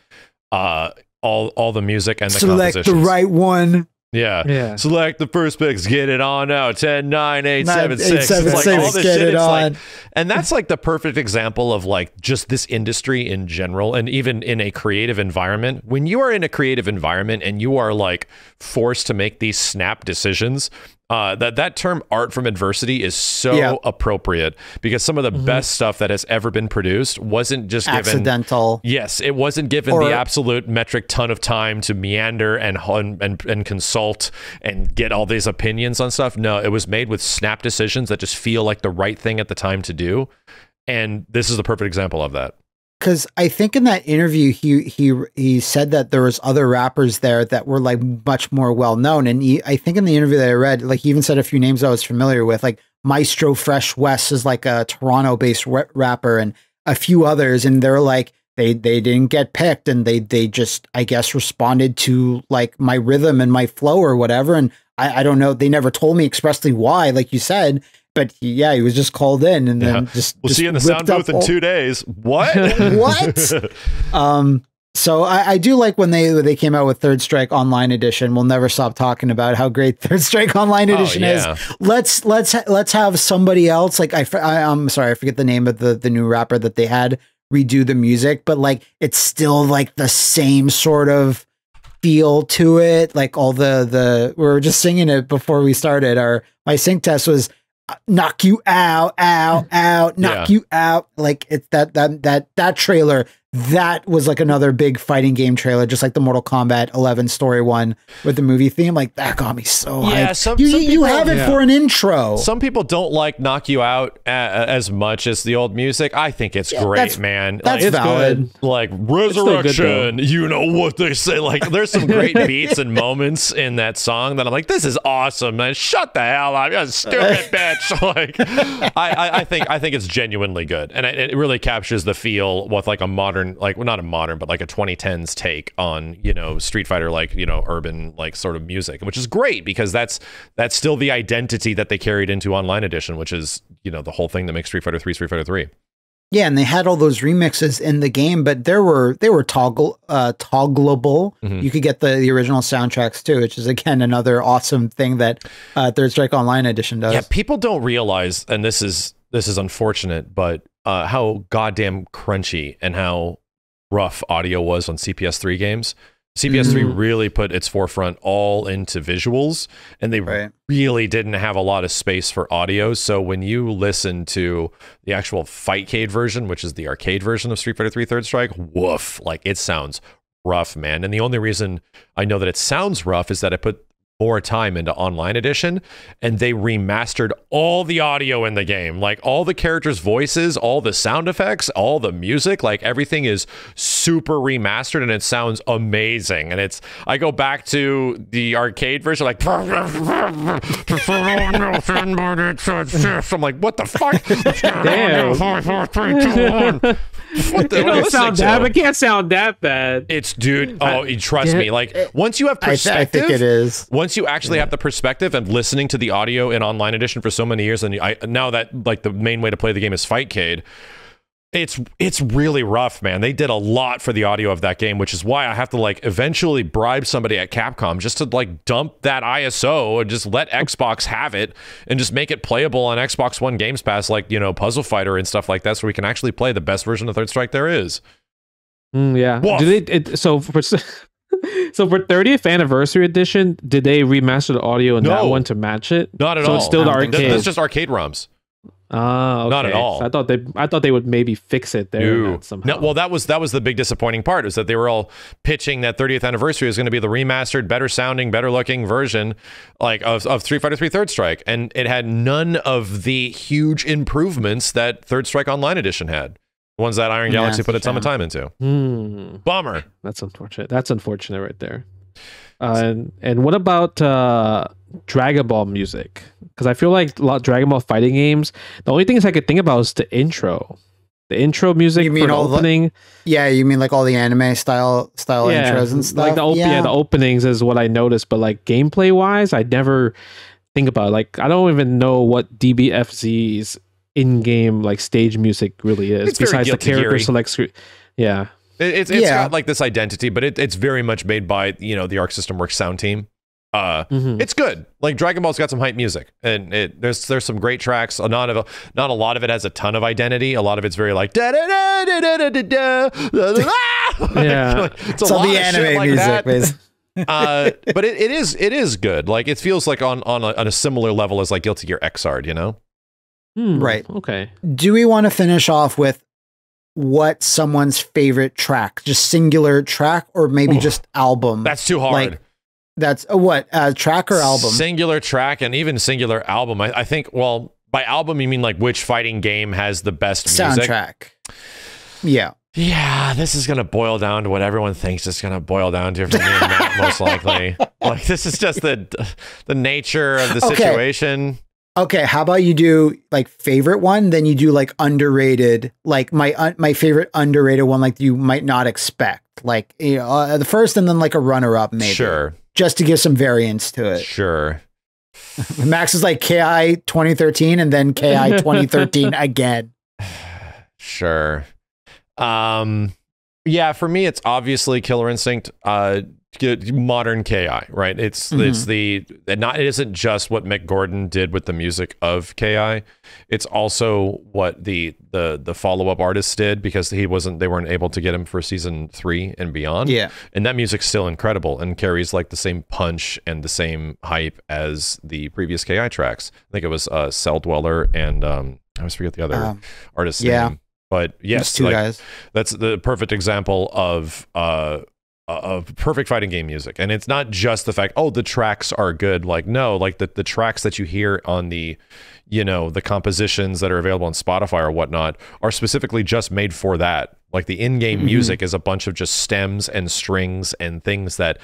uh, all all the music and the Select compositions. Select the right one. Yeah. yeah. Select the first picks. Get it on now. ten, nine, eight, seven, six. It's like all this shit. It's like, and that's like the perfect example of like just this industry in general, and even in a creative environment. When you are in a creative environment and you are like forced to make these snap decisions, uh, that that term art from adversity is so yeah. appropriate, because some of the mm-hmm. best stuff that has ever been produced wasn't just accidental. Given, yes, it wasn't given or, the absolute metric ton of time to meander and and and consult and get all these opinions on stuff. No, it was made with snap decisions that just feel like the right thing at the time to do, and this is the perfect example of that. Because I think in that interview, he he he said that there was other rappers there that were like much more well known, and he, I think in the interview that I read, like he even said a few names I was familiar with, like Maestro Fresh West is like a Toronto-based rapper, and a few others, and they're like they they didn't get picked, and they they just I guess responded to like my rhythm and my flow or whatever, and I I don't know, they never told me expressly why, like you said. But he, yeah, he was just called in, and yeah. then just we'll just see you in the sound booth in two days. What? What? Um, so I, I do like when they they came out with Third Strike Online Edition. We'll never stop talking about how great Third Strike Online Edition oh, yeah. is. Let's let's let's have somebody else. Like I, I I'm sorry, I forget the name of the the new rapper that they had redo the music, but like it's still like the same sort of feel to it, like all the the we were just singing it before we started. Our my sync test was knock you out, out, out, knock yeah. you out. Like it's that that that that trailer. That was like another big fighting game trailer, just like the Mortal Kombat eleven story one with the movie theme. Like that got me so yeah, hyped. Some, you, some you people, have it yeah. for an intro. Some people don't like knock you out a, a, as much as the old music. I think it's yeah, great, that's, man. That's like, valid. It's good. Like resurrection, good, you know what they say. Like there's some great beats and moments in that song that I'm like, this is awesome, man. Shut the hell up, you stupid bitch. Like I, I, I think I think it's genuinely good, and it, it really captures the feel with like a modern. Like well, not a modern, but like a twenty tens take on, you know, Street Fighter, like, you know, urban like sort of music, which is great because that's that's still the identity that they carried into Online Edition, which is, you know, the whole thing that makes Street Fighter three Street Fighter three. Yeah, and they had all those remixes in the game, but there were they were toggle uh, toggleable. Mm-hmm. You could get the, the original soundtracks too, which is again another awesome thing that uh, Third Strike Online Edition does. Yeah, people don't realize, and this is this is unfortunate, but. Uh, how goddamn crunchy and how rough audio was on C P S three games. C P S three mm-hmm. really put its forefront all into visuals, and they right. really didn't have a lot of space for audio. So when you listen to the actual Fightcade version, which is the arcade version of Street Fighter three Third Strike, woof, like it sounds rough, man. And the only reason I know that it sounds rough is that I put more time into Online Edition, and they remastered all the audio in the game, like all the characters' voices, all the sound effects, all the music, like everything is super remastered, and it sounds amazing. And it's, I go back to the arcade version, like I'm like, what the fuck? Damn. four, four, three, two, one. What the, it don't sound that, but can't sound that bad. It's, dude, oh, I, trust it, me. Like, once you have perspective, I, I think it is. Once you actually yeah. have the perspective and listening to the audio in Online Edition for so many years, and I now that, like, the main way to play the game is Fightcade, it's it's really rough, man. They did a lot for the audio of that game, which is why I have to, like, eventually bribe somebody at Capcom just to, like, dump that I S O and just let Xbox have it and just make it playable on Xbox One Games Pass, like, you know, Puzzle Fighter and stuff like that, so we can actually play the best version of Third Strike there is. Mm, yeah. Woof. Do they, it, so for so for thirtieth anniversary edition, did they remaster the audio in no, that one to match it? Not at so all. So it's still the arcade. It's just arcade ROMs. Ah, okay. Not at all. So I thought they, I thought they would maybe fix it there no. somehow. No, well, that was that was the big disappointing part, is that they were all pitching that thirtieth anniversary is going to be the remastered, better sounding, better looking version, like of of Street Fighter three Third Strike, and it had none of the huge improvements that Third Strike Online Edition had. The ones that Iron yeah, Galaxy put a ton of time into. Mm. Bummer. That's unfortunate. That's unfortunate right there. Uh, and and what about uh, Dragon Ball music? Because I feel like a lot of Dragon Ball fighting games, the only things I could think about is the intro, the intro music you mean for the all opening. The, yeah, you mean like all the anime style style yeah, intros and stuff. Like the op yeah. yeah, the openings is what I noticed, but like gameplay wise, I never think about it. Like I don't even know what D B F Z's in-game like stage music really is. It's besides the character select screen. Yeah. It, it's it's yeah. got like this identity, but it, it's very much made by, you know, the Arc System Works sound team. Uh, mm-hmm. It's good. Like Dragon Ball's got some hype music, and it, there's there's some great tracks. A lot of not a lot of it has a ton of identity. A lot of it's very like da da da da da da da. Yeah, it's a so lot the of anime shit like music, that. uh, but it, it is it is good. Like it feels like on on a, on a similar level as like Guilty Gear X, you know? Mm, right. Okay. Do we want to finish off with what someone's favorite track, just singular track, or maybe Ooh, just album? That's too hard. Like, that's uh, what uh, track or album? Singular track and even singular album. I, I think. Well, by album you mean like which fighting game has the best soundtrack? Music? Yeah. Yeah, this is gonna boil down to what everyone thinks it's gonna boil down to for me and Matt, most likely. Like this is just the the nature of the okay. situation. Okay, how about you do like favorite one, then you do like underrated, like my uh, my favorite underrated one, like you might not expect, like you know uh, the first, and then like a runner up, maybe. Sure. Just to give some variance to it. Sure. Max is like K I twenty thirteen and then K I twenty thirteen again. Sure. Um. Yeah, for me, it's obviously Killer Instinct. Uh, modern K I, right? It's mm-hmm. it's the and not it isn't just what Mick Gordon did with the music of K I. It's also what the the the follow up artists did, because he wasn't they weren't able to get him for season three and beyond. Yeah, and that music's still incredible and carries like the same punch and the same hype as the previous K I tracks. I think it was uh, Cell Dweller and um, I always forget the other um, artist's yeah. name. But yes, two like, guys. That's the perfect example of. Uh, of perfect fighting game music. And it's not just the fact, oh, the tracks are good. Like, no, like the, the tracks that you hear on the, you know, the compositions that are available on Spotify or whatnot are specifically just made for that. Like the in-game mm-hmm. music is a bunch of just stems and strings and things that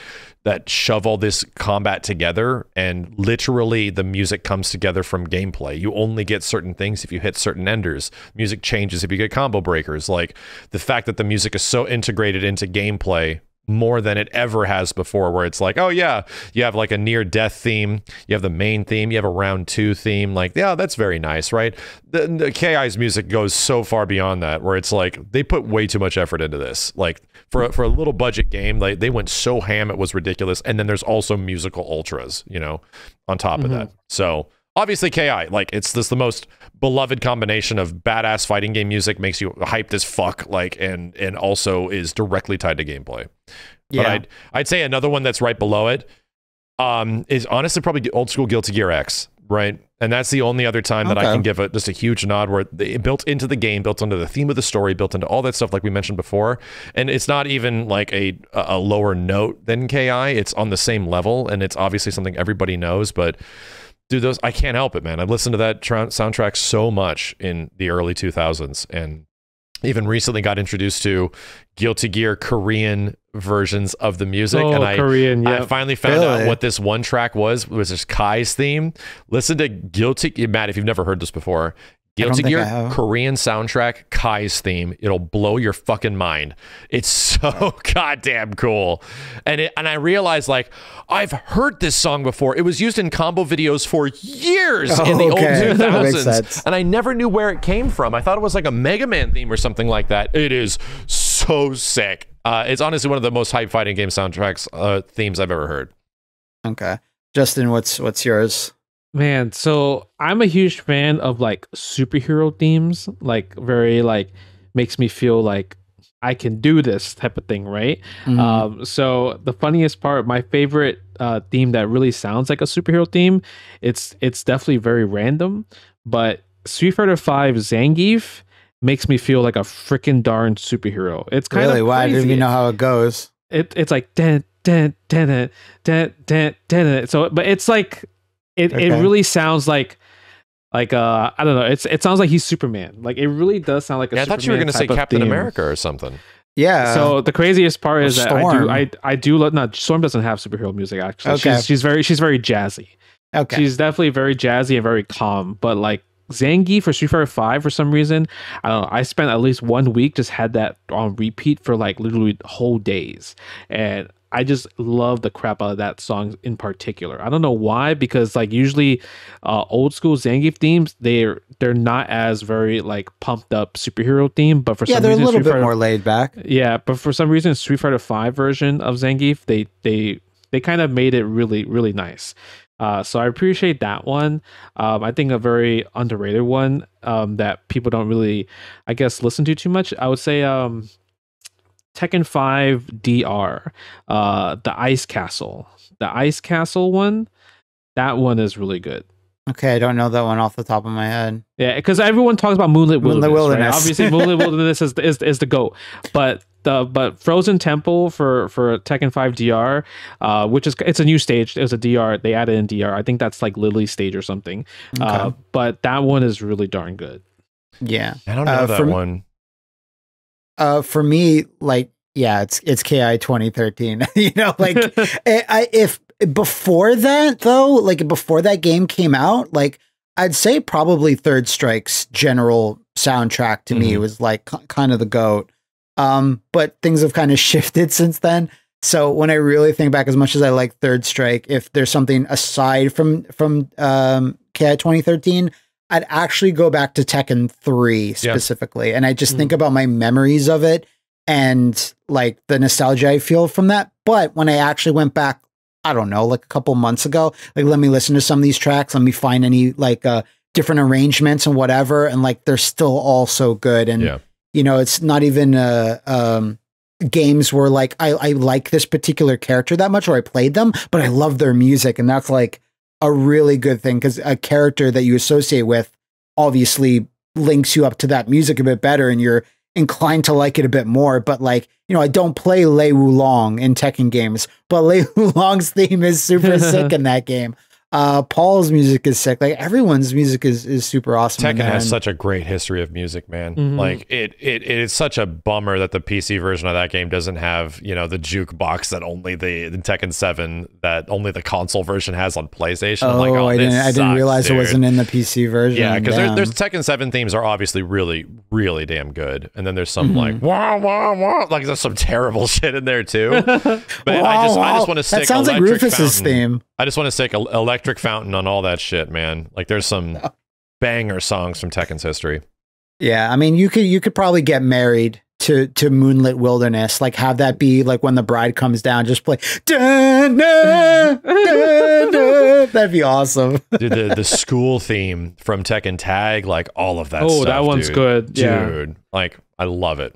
that shove all this combat together, and literally the music comes together from gameplay. You only get certain things if you hit certain enders. Music changes if you get combo breakers. Like the fact that the music is so integrated into gameplay more than it ever has before, where it's like, oh yeah, you have like a near death theme, you have the main theme, you have a round two theme, like, yeah, that's very nice, right? The, the K I's music goes so far beyond that, where it's like they put way too much effort into this. Like for for a little budget game, like they went so ham it was ridiculous. And then there's also musical ultras, you know, on top mm-hmm. of that. So obviously K I, like it's this the most beloved combination of badass fighting game music, makes you hyped as fuck, like, and and also is directly tied to gameplay. Yeah. But I'd I'd say another one that's right below it um, is honestly probably old school Guilty Gear X, right? And that's the only other time that okay. I can give it just a huge nod, where it built into the game, built into the theme of the story, built into all that stuff, like we mentioned before. And it's not even like a a lower note than K I. It's on the same level, and it's obviously something everybody knows, but. Dude, those I can't help it, man. I've listened to that soundtrack so much in the early two thousands, and even recently got introduced to Guilty Gear Korean versions of the music. Oh, and I, Korean, yeah. I finally found really? out what this one track was, was this Kai's theme. Listen to Guilty... Matt, if you've never heard this before, Guilty Gear Korean soundtrack, Kai's theme. It'll blow your fucking mind. It's so goddamn cool. And it, and I realized, like, I've heard this song before. It was used in combo videos for years oh, in the okay. old two thousands. And I never knew where it came from. I thought it was like a Mega Man theme or something like that. It is so sick. Uh, it's honestly one of the most hype fighting game soundtracks uh, themes I've ever heard. Okay. Justin, what's what's yours? Man, so I'm a huge fan of like superhero themes, like very like makes me feel like I can do this type of thing, right? Mm-hmm. Um, so the funniest part, my favorite uh, theme that really sounds like a superhero theme, it's it's definitely very random, but Street Fighter V Zangief makes me feel like a freaking darn superhero. It's kind really? of really why didn't you know how it goes? It it's like dun dun dun dun dun dun. So, but it's like. It okay. it really sounds like like uh I don't know, it's it sounds like he's Superman. Like it really does sound like a yeah, Superman. I thought you were gonna say Captain theme. America or something. Yeah. So the craziest part or is Storm. that I do I I do love no Storm doesn't have superhero music actually. Okay. She's she's very she's very jazzy. Okay. She's definitely very jazzy and very calm, but like Zangief for Street Fighter five for some reason, I don't know, I spent at least one week just had that on repeat for like literally whole days. And I just love the crap out of that song in particular. I don't know why, because like usually uh, old school Zangief themes, they're they're not as very like pumped up superhero theme, but for yeah, some reason they're a little Street bit Fighter, more laid back. Yeah, but for some reason Street Fighter V version of Zangief, they they they kind of made it really really nice. Uh, so I appreciate that one. Um, I think a very underrated one um, that people don't really, I guess, listen to too much. I would say. Um, Tekken five D R, uh, the Ice Castle, the Ice Castle one, that one is really good. Okay, I don't know that one off the top of my head. Yeah, because everyone talks about Moonlit Wilderness. Moonlit Wilderness. Right? Obviously, Moonlit Wilderness is, is is the GOAT, but the but Frozen Temple for for Tekken five D R, uh, which is it's a new stage. It was a D R they added in D R. I think that's like Lily's stage or something. Okay. Uh, but that one is really darn good. Yeah, I don't know uh, that one. Uh, for me, like, yeah, it's it's K I twenty thirteen. You know, like, I, I, if before that though, like before that game came out, like I'd say probably Third Strike's general soundtrack to mm-hmm. me was like kind of the GOAT. Um, but things have kind of shifted since then. So when I really think back, as much as I like Third Strike, if there's something aside from from um, K I twenty thirteen. I'd actually go back to Tekken three specifically. Yeah. And I just mm. think about my memories of it and like the nostalgia I feel from that. But when I actually went back, I don't know, like a couple months ago, like, let me listen to some of these tracks, let me find any like uh, different arrangements and whatever. And like, they're still all so good. And, yeah. you know, it's not even uh, um, games where like, I, I like this particular character that much, or I played them, but I love their music. And that's like a really good thing, because a character that you associate with obviously links you up to that music a bit better, and you're inclined to like it a bit more. But like, you know, I don't play Lei Wulong in Tekken games, but Lei Wulong's theme is super sick in that game. Uh, Paul's music is sick. Like, everyone's music is, is super awesome. Tekken has such a great history of music, man. Mm-hmm. Like, it, it, it is such a bummer that the P C version of that game doesn't have, you know, the jukebox that only the, the Tekken seven, that only the console version has on PlayStation. Oh, like, oh I, didn't, sucks, I didn't realize dude. It wasn't in the P C version. Yeah, because there, there's Tekken seven themes are obviously really, really damn good. And then there's some mm-hmm. like, wah, wah, wah, like there's some terrible shit in there too. But wow, I just, wow. I just want to stick That sounds Electric like Rufus's Fountain. Theme. I just want to stick Electric Fountain on all that shit, man. Like, there's some banger songs from Tekken's history. Yeah, I mean, you could you could probably get married to to Moonlit Wilderness, like have that be like when the bride comes down, just play dun, dun, dun, dun. That'd be awesome. Dude, the, the school theme from Tekken Tag, like all of that oh stuff, that one's dude. good yeah. dude like I love it.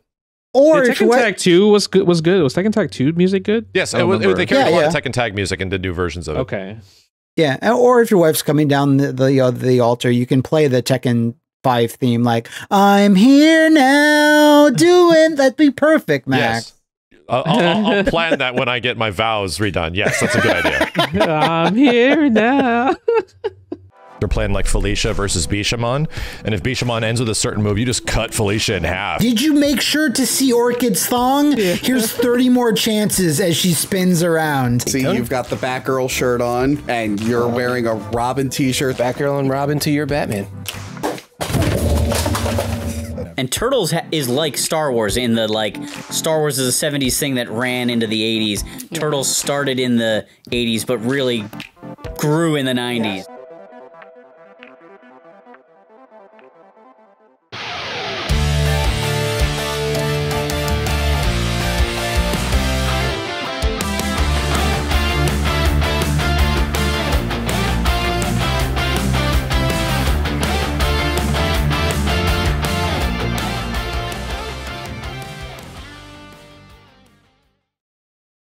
Or yeah, Tekken Tag two was good was good was Tekken Tag two music good? Yes, it was, it, they carried yeah, a lot yeah. of Tekken Tag music and did new versions of it. Okay. Yeah, or if your wife's coming down the the, uh, the altar, you can play the Tekken five theme, like, I'm here now, doing, that'd be perfect, Max. Yes. I'll, I'll, I'll plan that when I get my vows redone. Yes, that's a good idea. I'm here now. They're playing like Felicia versus Bishamon, and if Bishamon ends with a certain move, you just cut Felicia in half. Did you make sure to see Orchid's thong? Yeah. Here's thirty more chances as she spins around. See, you've got the Batgirl shirt on, and you're wearing a Robin t-shirt. Batgirl and Robin to your Batman. And Turtles ha is like Star Wars in the, like, Star Wars is a seventies thing that ran into the eighties. Turtles started in the eighties, but really grew in the nineties. Yeah.